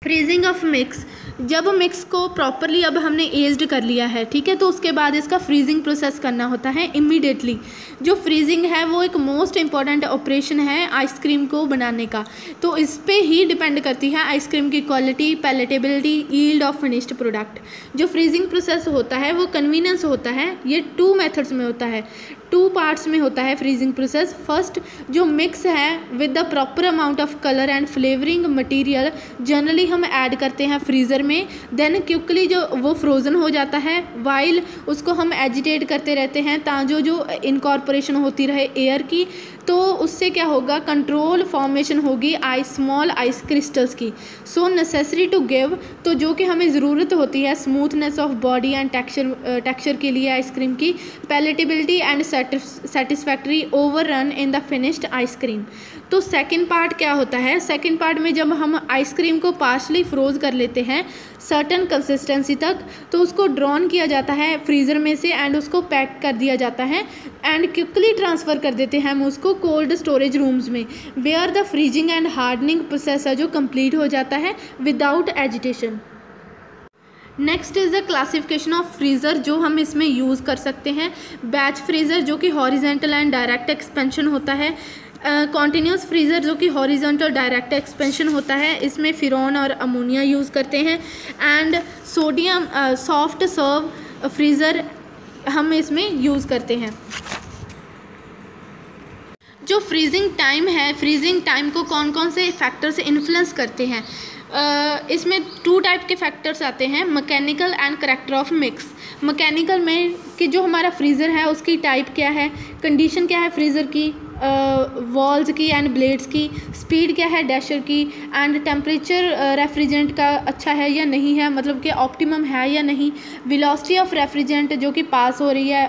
Freezing of mix, जब मिक्स को प्रॉपरली अब हमने एज्ड कर लिया है, ठीक है, तो उसके बाद इसका फ्रीजिंग प्रोसेस करना होता है इमीडिएटली। जो फ्रीजिंग है वो एक मोस्ट इम्पॉर्टेंट ऑपरेशन है आइसक्रीम को बनाने का, तो इस पे ही डिपेंड करती है आइसक्रीम की quality, palatability, yield of finished product. जो फ्रीजिंग प्रोसेस होता है वो कन्वीनियंस होता है। ये 2 मेथड्स में होता है, 2 पार्ट्स में होता है फ्रीजिंग प्रोसेस। फर्स्ट, जो मिक्स है with the proper amount of colour and flavouring material generally हम ऐड करते हैं फ्रीज़र में, देन क्विकली जो वो फ्रोज़न हो जाता है, वाइल उसको हम एजिटेट करते रहते हैं ताकि जो इनकॉर्पोरेशन होती रहे एयर की, तो उससे क्या होगा, कंट्रोल फॉर्मेशन होगी स्मॉल आइस क्रिस्टल्स की। सो नेसेसरी टू गिव, तो जो कि हमें ज़रूरत होती है smoothness of body and texture के लिए आइसक्रीम की, palatability and satisfactory overrun in the finished ice cream. तो सेकेंड पार्ट क्या होता है, सेकेंड पार्ट में जब हम आइसक्रीम को पार्शली फ्रोज कर लेते हैं सर्टेन कंसिस्टेंसी तक, तो उसको ड्रॉन किया जाता है फ्रीज़र में से एंड उसको पैक कर दिया जाता है, एंड क्विकली ट्रांसफ़र कर देते हैं हम उसको कोल्ड स्टोरेज रूम्स में, where the freezing and hardening process है जो कंप्लीट हो जाता है without agitation. Next is the classification of freezer जो हम इसमें यूज़ कर सकते हैं। बैच फ्रीज़र जो कि हॉरिजेंटल एंड डायरेक्ट एक्सपेंशन होता है, कॉन्टीन्यूस फ्रीज़र जो कि हॉरिजॉन्टल डायरेक्ट एक्सपेंशन होता है, इसमें फिरॉन और अमोनिया यूज़ करते हैं, and sodium soft serve freezer हम इसमें यूज़ करते हैं। जो फ्रीजिंग टाइम है, फ्रीजिंग टाइम को कौन कौन से फैक्टर से इन्फ्लुएंस करते हैं? इसमें 2 टाइप के फैक्टर्स आते हैं, mechanical and character of mix. Mechanical में कि जो हमारा फ्रीज़र है उसकी टाइप क्या है, कंडीशन क्या है फ्रीज़र की, वॉल्स की एंड ब्लेड्स की, स्पीड क्या है डैशर की, एंड टेम्परेचर रेफ्रिजरेंट का अच्छा है या नहीं है, मतलब कि ऑप्टिमम है या नहीं, वेलोसिटी ऑफ रेफ्रिजरेंट जो कि पास हो रही है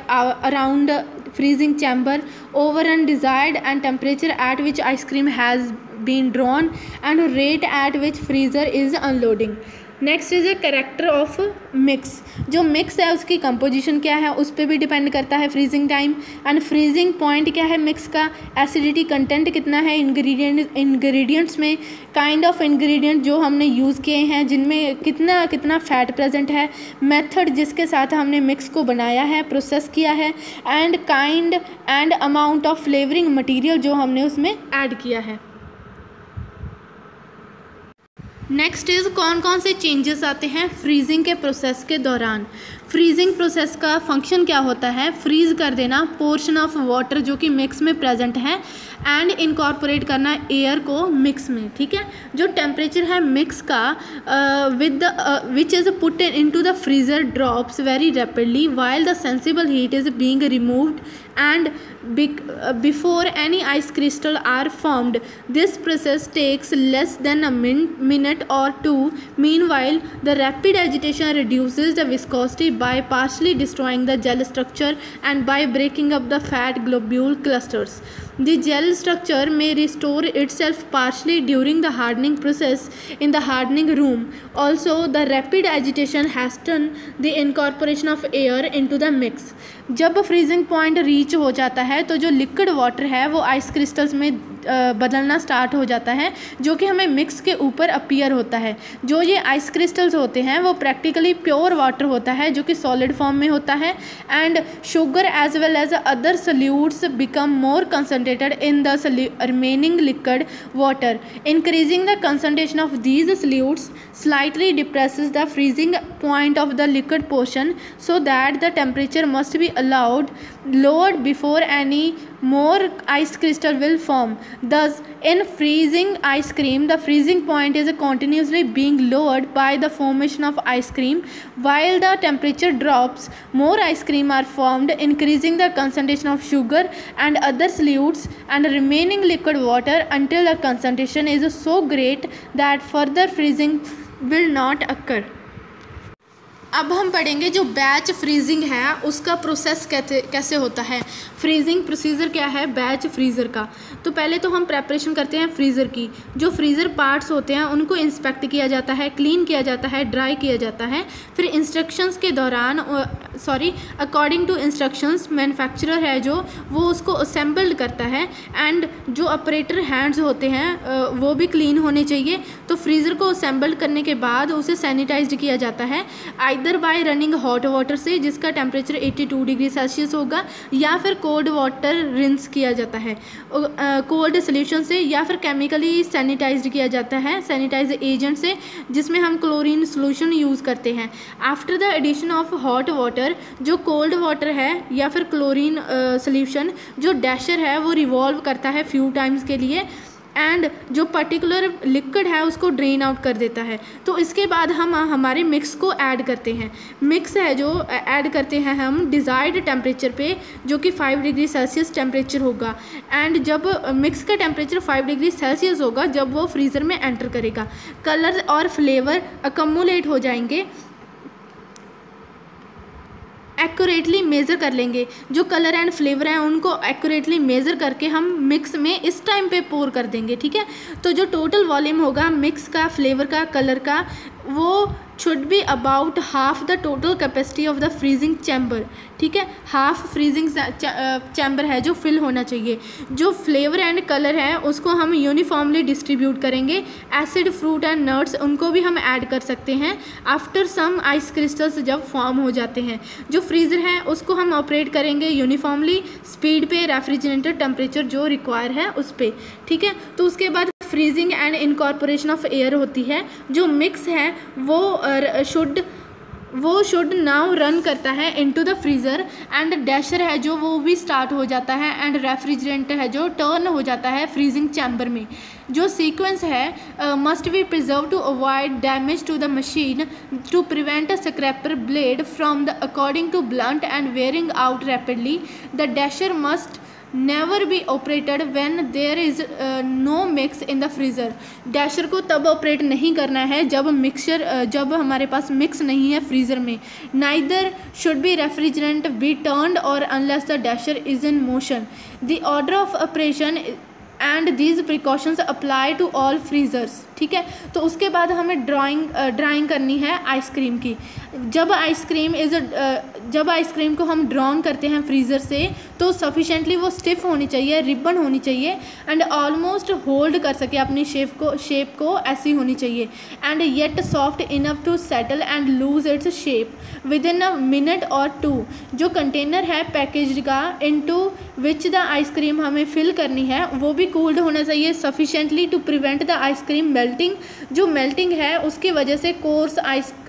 around freezing chamber, over and desired and temperature at which ice cream has been drawn and rate at which freezer is unloading. Next is a character of mix, जो mix है उसकी composition क्या है उस पर भी डिपेंड करता है freezing time, and freezing point क्या है मिक्स का, एसिडिटी कंटेंट कितना है इंग्रेडिएंट्स में, काइंड ऑफ इंग्रेडिएंट जो हमने यूज़ किए हैं, जिनमें कितना कितना फैट प्रेजेंट है, मेथड जिसके साथ हमने मिक्स को बनाया है, प्रोसेस किया है, and kind and amount of flavouring material जो हमने उसमें ऐड किया है। नेक्स्ट इज़ कौन कौन से चेंजेस आते हैं फ्रीजिंग के प्रोसेस के दौरान। फ्रीजिंग प्रोसेस का फंक्शन क्या होता है? फ्रीज़ कर देना पोर्शन ऑफ वाटर जो कि मिक्स में प्रेजेंट है एंड इनकॉर्पोरेट करना एयर को मिक्स में, ठीक है। जो टेम्परेचर है मिक्स का with which is put into the freezer drops very rapidly while the sensible heat is being removed and before any ice crystal are formed, this process takes less than a minute or 2, meanwhile the rapid agitation reduces the viscosity by partially destroying the gel structure and by breaking up the fat globule clusters. The gel structure may restore itself partially during the hardening process in the hardening room. Also the rapid agitation hasten the incorporation of air into the mix. जब freezing point reach हो जाता है तो जो liquid water है वो ice crystals में बदलना स्टार्ट हो जाता है, जो कि हमें मिक्स के ऊपर अपीयर होता है। जो ये आइस क्रिस्टल्स होते हैं वो प्रैक्टिकली प्योर वाटर होता है जो कि सॉलिड फॉर्म में होता है, and sugar as well as other solutes become more concentrated in the remaining liquid water, increasing the concentration of these solutes slightly depresses the freezing point of the liquid portion so that the temperature must be allowed lowered before any more ice crystal will form. Thus in freezing ice cream the freezing point is continuously being lowered by the formation of ice cream while the temperature drops, more ice cream are formed increasing the concentration of sugar and other solutes and remaining liquid water until the concentration is so great that further freezing will not occur. अब हम पढ़ेंगे जो batch freezing है उसका process कैसे होता है, freezing procedure क्या है बैच फ्रीज़र का। तो पहले तो हम प्रेपरेशन करते हैं फ्रीज़र की। जो फ्रीज़र पार्ट्स होते हैं उनको इंस्पेक्ट किया जाता है, क्लीन किया जाता है, ड्राई किया जाता है। फिर इंस्ट्रक्शंस के दौरान अकॉर्डिंग टू इंस्ट्रक्शंस मैन्युफैक्चरर है जो वो उसको असेंबल्ड करता है, एंड जो ऑपरेटर हैंड्स होते हैं वो भी क्लीन होने चाहिए। तो फ्रीज़र को असेंबल्ड करने के बाद उसे सैनिटाइज्ड किया जाता है, इधर बाय रनिंग हॉट वाटर से जिसका टेम्परेचर 82 डिग्री सेल्सियस होगा, या फिर कोल्ड वाटर रिंस किया जाता है कोल्ड सोल्यूशन से, या फिर केमिकली सैनिटाइज्ड किया जाता है सैनिटाइज एजेंट से जिसमें हम क्लोरीन सोल्यूशन यूज़ करते हैं। After the addition of hot water जो कोल्ड वाटर है या फिर क्लोरीन सोल्यूशन जो डैशर है वो रिवॉल्व करता है फ्यू टाइम्स के लिए, एंड जो पर्टिकुलर लिक्विड है उसको ड्रेन आउट कर देता है। तो इसके बाद हम हमारे मिक्स को ऐड करते हैं, मिक्स है जो ऐड करते हैं हम डिज़ायर्ड टेम्परेचर पे जो कि 5 डिग्री सेल्सियस टेम्परेचर होगा, एंड जब मिक्स का टेम्परेचर 5 डिग्री सेल्सियस होगा जब वो फ्रीज़र में एंटर करेगा, कलर और फ्लेवर अकम्युलेट हो जाएंगे, एक्यूरेटली मेज़र कर लेंगे। जो कलर एंड फ्लेवर हैं उनको एक्यूरेटली मेज़र करके हम मिक्स में इस टाइम पे पोर कर देंगे, ठीक है। तो जो टोटल वॉल्यूम होगा मिक्स का, फ्लेवर का, कलर का, वो should be about half the total capacity of the freezing chamber, ठीक है। हाफ फ्रीजिंग चैम्बर है जो फिल होना चाहिए। जो फ्लेवर एंड कलर है उसको हम यूनिफॉर्मली डिस्ट्रीब्यूट करेंगे, एसिड, फ्रूट एंड नट्स उनको भी हम ऐड कर सकते हैं आफ्टर सम आइस क्रिस्टल्स जब फॉर्म हो जाते हैं। जो फ्रीज़र है उसको हम ऑपरेट करेंगे यूनिफॉर्मली स्पीड पे, रेफ्रिजरेटेड टेम्परेचर जो रिक्वायर है उस पर, ठीक है। तो उसके बाद freezing and incorporation of air होती है। जो मिक्स है वो शुड वो शुड नाउ रन करता है into the freezer and dasher है जो वो भी स्टार्ट हो जाता है एंड रेफ्रिजरेंट है जो टर्न हो जाता है फ्रीजिंग चैम्बर में। जो सीक्वेंस है must be preserve to avoid damage to the machine to prevent scraper blade from the according to blunt and wearing out rapidly. The dasher must never be operated when there is no mix in the freezer. Dasher को तब operate नहीं करना है जब जब हमारे पास mix नहीं है फ्रीज़र में। Neither should be refrigerant be turned और unless the dasher is in motion. The order of operation and these precautions apply to all freezers. ठीक है, तो उसके बाद हमें ड्राइंग करनी है आइसक्रीम की। जब आइसक्रीम को हम ड्रॉन करते हैं फ्रीज़र से तो सफिशेंटली वो स्टिफ होनी चाहिए, रिबन होनी चाहिए एंड ऑलमोस्ट होल्ड कर सके अपनी शेप को ऐसी होनी चाहिए and yet soft enough to settle and lose its shape within a minute or two. जो कंटेनर है पैकेज का इनटू विच द आइसक्रीम हमें फिल करनी है वो भी कूल्ड होना चाहिए sufficiently to prevent the ice cream melting. जो मेल्टिंग है उसकी वजह से कोर्स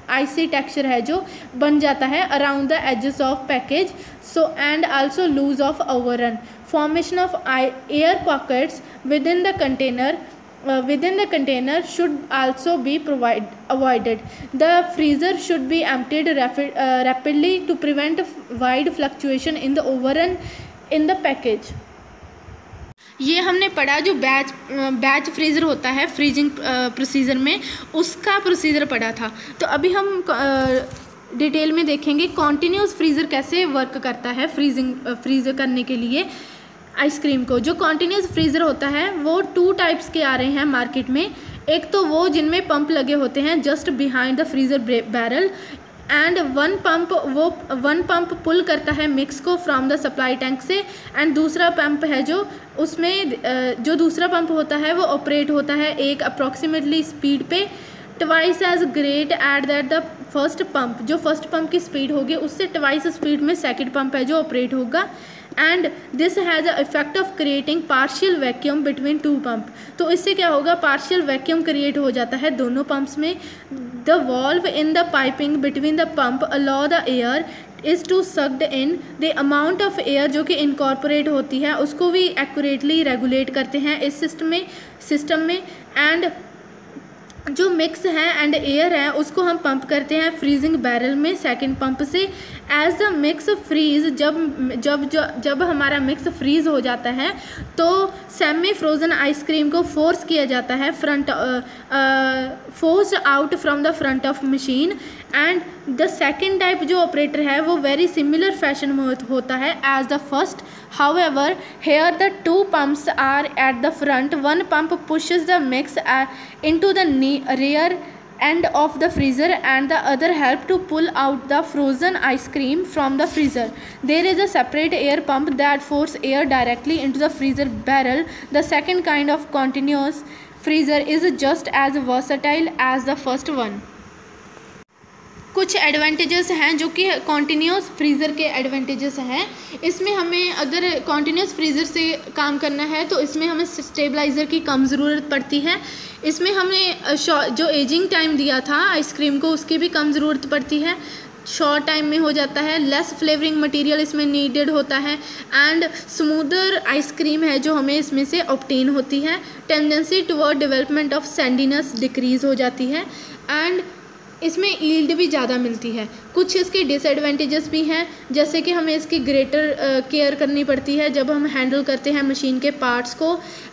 आइसी टेक्सचर है जो बन जाता है around the edges of package so and also loose of overrun. Formation of air pockets within the container should also be avoided. The freezer should be emptied rapidly to prevent wide fluctuation in the overrun in the package. ये हमने पढ़ा जो batch freezer होता है freezing procedure में, उसका procedure पढ़ा था। तो अभी हम डिटेल में देखेंगे कॉन्टीन्यूस फ्रीज़र कैसे वर्क करता है फ्रीज़र करने के लिए आइसक्रीम को। जो कॉन्टीन्यूस फ्रीज़र होता है वो 2 टाइप्स के आ रहे हैं मार्केट में। एक तो वो जिनमें पंप लगे होते हैं just behind the freezer barrel and one pump pull करता है मिक्स को फ्रॉम द सप्लाई टैंक से एंड दूसरा पंप है जो दूसरा पंप होता है वो ऑपरेट होता है एक अप्रॉक्सीमेटली स्पीड पे twice as great at that the first pump. जो फर्स्ट पंप की स्पीड होगी उससे ट्वाइस स्पीड में सेकेंड पंप है जो ऑपरेट होगा and this has a effect of creating partial vacuum between 2 pump. तो इससे क्या होगा, पार्शियल वैक्यूम क्रिएट हो जाता है दोनों पंप्स में। The valve in the piping between the pump allow the air is to sucked in. The amount of air जो कि इनकॉर्पोरेट होती है उसको भी एक्यूरेटली रेगुलेट करते हैं इस सिस्टम में एंड जो मिक्स है एंड एयर है उसको हम पंप करते हैं फ्रीजिंग बैरल में सेकंड पंप से। एज द मिक्स फ्रीज, जब हमारा मिक्स फ्रीज हो जाता है तो सेमी फ्रोजन आइसक्रीम को फोर्स किया जाता है force out from the front of machine and the second type जो ऑपरेटर है वो वेरी सिमिलर फैशन में होता है as the first. However, here the 2 pumps are at the front. One pump pushes the mix into the rear end of the freezer and the other help to pull out the frozen ice cream from the freezer. There is a separate air pump that forces air directly into the freezer barrel. The second kind of continuous freezer is just as versatile as the first one. कुछ advantages हैं जो कि continuous freezer के advantages हैं। इसमें हमें अगर continuous freezer से काम करना है तो इसमें हमें स्टेबलाइज़र की कम ज़रूरत पड़ती है। इसमें हमें जो एजिंग टाइम दिया था आइसक्रीम को उसकी भी कम ज़रूरत पड़ती है, शॉर्ट टाइम में हो जाता है। लेस फ्लेवरिंग मटेरियल इसमें नीडेड होता है एंड स्मूदर आइसक्रीम है जो हमें इसमें से ऑब्टेन होती है। Tendency toward development of sandiness decrease हो जाती है एंड इसमें यील्ड भी ज़्यादा मिलती है। कुछ इसके डिसएडवांटेजेस भी हैं जैसे कि हमें इसकी ग्रेटर केयर करनी पड़ती है जब हम हैंडल करते हैं मशीन के पार्ट्स को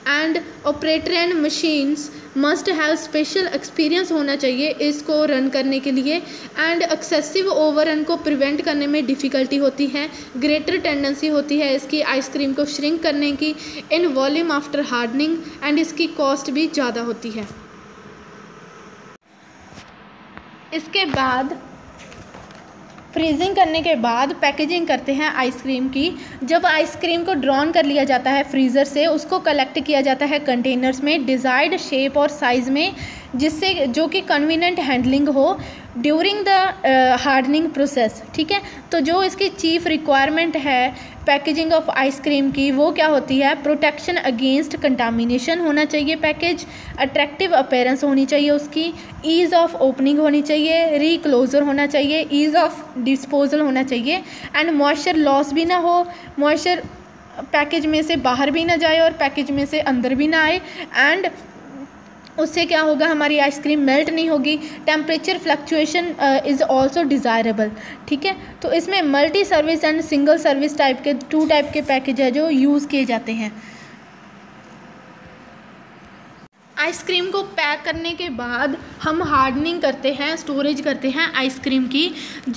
and operator and machines must have special experience होना चाहिए इसको रन करने के लिए एंड एक्सेसिव ओवररन को प्रिवेंट करने में डिफ़िकल्टी होती है। ग्रेटर टेंडेंसी होती है इसकी आइसक्रीम को श्रिंक करने की in volume after hardening and इसकी कॉस्ट भी ज़्यादा होती है। इसके बाद फ्रीजिंग करने के बाद पैकेजिंग करते हैं आइसक्रीम की। जब आइसक्रीम को ड्रॉन कर लिया जाता है फ्रीज़र से उसको कलेक्ट किया जाता है कंटेनर्स में डिज़ायर्ड शेप और साइज़ में जिससे जो कि कन्वीनिएंट हैंडलिंग हो। ड्यूरिंग द हार्डनिंग प्रोसेस, ठीक है। तो जो इसकी चीफ रिक्वायरमेंट है पैकेजिंग ऑफ आइसक्रीम की वो क्या होती है, प्रोटेक्शन अगेंस्ट कंटामिनेशन होना चाहिए पैकेज, अट्रैक्टिव अपीयरेंस होनी चाहिए उसकी, ईज़ ऑफ ओपनिंग होनी चाहिए, रीक्लोजर होना चाहिए, ईज़ ऑफ डिस्पोजल होना चाहिए, एंड मॉइस्चर लॉस भी ना हो, मॉइस्चर पैकेज में से बाहर भी ना जाए और पैकेज में से अंदर भी ना आए, एंड उससे क्या होगा हमारी आइसक्रीम मेल्ट नहीं होगी। Temperature fluctuation is also desirable, ठीक है। तो इसमें multi service and single service type के 2 टाइप के पैकेज है जो यूज़ किए जाते हैं। आइसक्रीम को पैक करने के बाद हम हार्डनिंग करते हैं, स्टोरेज करते हैं आइसक्रीम की।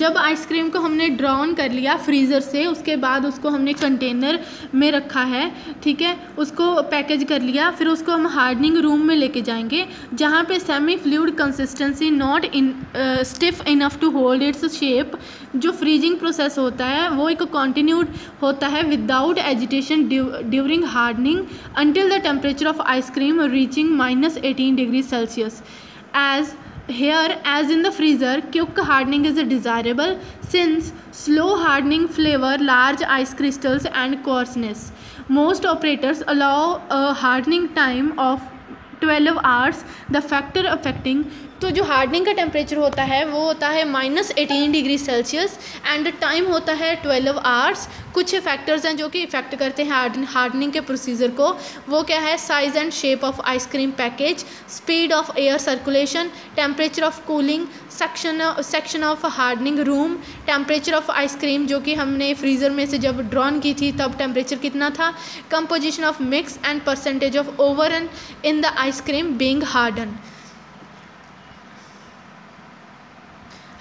जब आइसक्रीम को हमने ड्राउन कर लिया फ्रीज़र से, उसके बाद उसको हमने कंटेनर में रखा है, ठीक है, उसको पैकेज कर लिया, फिर उसको हम हार्डनिंग रूम में लेके जाएंगे जहाँ पे semi fluid consistency not in stiff enough to hold its shape. जो फ्रीजिंग प्रोसेस होता है वो एक कॉन्टीन्यूड होता है without agitation during hardening until the temperature of ice cream reaching -18 degrees Celsius as here as in the freezer. Quick hardening is desirable since slow hardening flavor large ice crystals and coarseness. Most operators allow a hardening time of 12 hours. The factor affecting तो जो hardening का temperature होता है वो होता है -18 degree Celsius and time होता है 12 आवर्स। कुछ फैक्टर्स हैं जो कि इफ़ेक्ट करते हैं हार्डनिंग के प्रोसीजर को, वो क्या है, size and shape of ice cream package, speed of air circulation, temperature of cooling, section of hardening room, temperature of ice cream जो कि हमने फ्रीज़र में से जब ड्रॉन की थी तब टेम्परेचर कितना था, composition of mix and percentage of overrun in the ice cream being harden.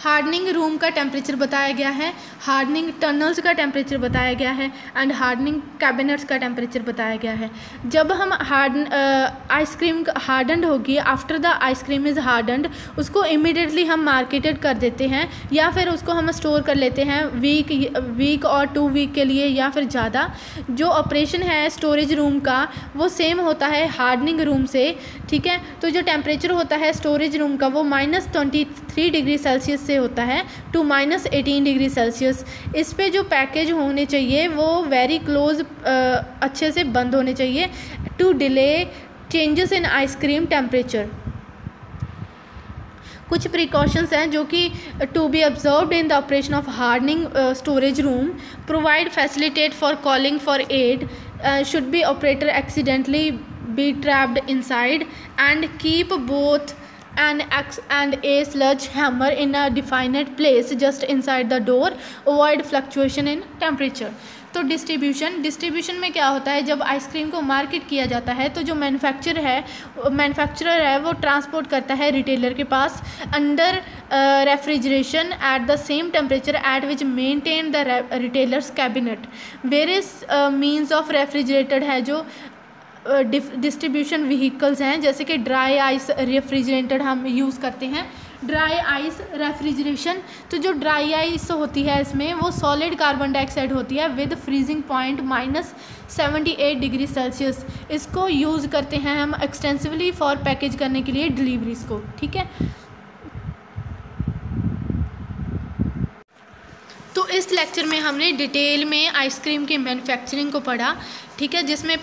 Hardening room का टेम्परेचर बताया गया है, हार्डनिंग टनल्स का टेम्परेचर बताया गया है एंड हार्डनिंग कैबिनेट्स का टेम्परेचर बताया गया है। जब हम आइसक्रीम हार्डन्ड होगी, after the ice cream is hardened, उसको इमीडिएटली हम मार्केटेड कर देते हैं या फिर उसको हम स्टोर कर लेते हैं वीक और 2 वीक के लिए या फिर ज़्यादा। जो ऑपरेशन है स्टोरेज रूम का वो सेम होता है हार्डनिंग रूम से, ठीक है। तो जो टेम्परेचर होता है स्टोरेज रूम का वो -23 डिग्री सेल्सियस से होता है टू -18 डिग्री सेल्सियस। इस पे जो पैकेज होने चाहिए वो वेरी क्लोज अच्छे से बंद होने चाहिए to delay changes in ice cream temperature. कुछ प्रिकॉशंस हैं जो कि to be observed in the operation of hardening storage room, provide facilitate for calling for aid, should be operator accidentally be trapped inside and keep both an X and A sledgehammer in a definite place just inside the door, avoid fluctuation in temperature. तो distribution में क्या होता है, जब ice cream को market किया जाता है तो जो मैन्युफैक्चरर है वो ट्रांसपोर्ट करता है रिटेलर के पास under refrigeration at the same temperature at which maintain the retailers cabinet. Various means of refrigerated है जो डिस्ट्रीब्यूशन व्हीकल्स हैं, जैसे कि ड्राई आइस रेफ्रिजरेटेड हम यूज़ करते हैं, ड्राई आइस रेफ्रिजरेशन। तो जो ड्राई आइस होती है इसमें वो सॉलिड कार्बन डाइऑक्साइड होती है with freezing point -78 degree Celsius. इसको यूज़ करते हैं हम एक्सटेंसिवली फॉर पैकेज करने के लिए डिलीवरीज को, ठीक है। तो इस लेक्चर में हमने डिटेल में आइसक्रीम की मैन्युफैक्चरिंग को पढ़ा, ठीक है, जिसमें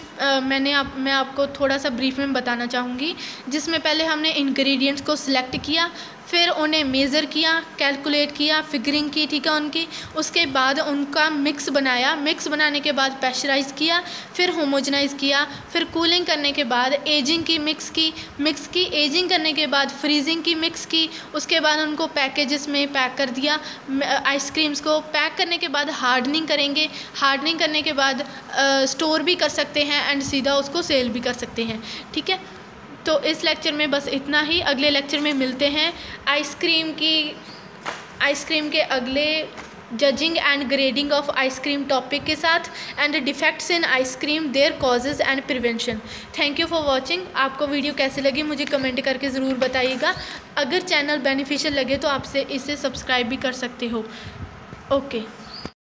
मैं आपको थोड़ा सा ब्रीफ में बताना चाहूँगी। जिसमें पहले हमने इंग्रेडिएंट्स को सिलेक्ट किया, फिर उन्हें मेज़र किया, कैलकुलेट किया, फिगरिंग की, ठीक है, उनकी। उसके बाद उनका मिक्स बनाया, मिक्स बनाने के बाद पेस्चराइज किया, फिर होमोजनाइज़ किया, फिर कूलिंग करने के बाद एजिंग की, मिक्स की एजिंग करने के बाद फ्रीजिंग की, मिक्स की। उसके बाद उनको पैकेजेस में पैक कर दिया। आइसक्रीम्स को पैक करने के बाद हार्डनिंग करेंगे, हार्डनिंग करने के बाद स्टोर भी कर सकते हैं एंड सीधा उसको सेल भी कर सकते हैं, ठीक है। तो इस लेक्चर में बस इतना ही, अगले लेक्चर में मिलते हैं। आइसक्रीम के अगले judging and grading of ice cream topic के साथ and defects in ice cream, their causes and prevention. Thank you for watching. आपको वीडियो कैसे लगी मुझे कमेंट करके ज़रूर बताइएगा। अगर चैनल बेनिफिशियल लगे तो आपसे इसे सब्सक्राइब भी कर सकते हो। ओके।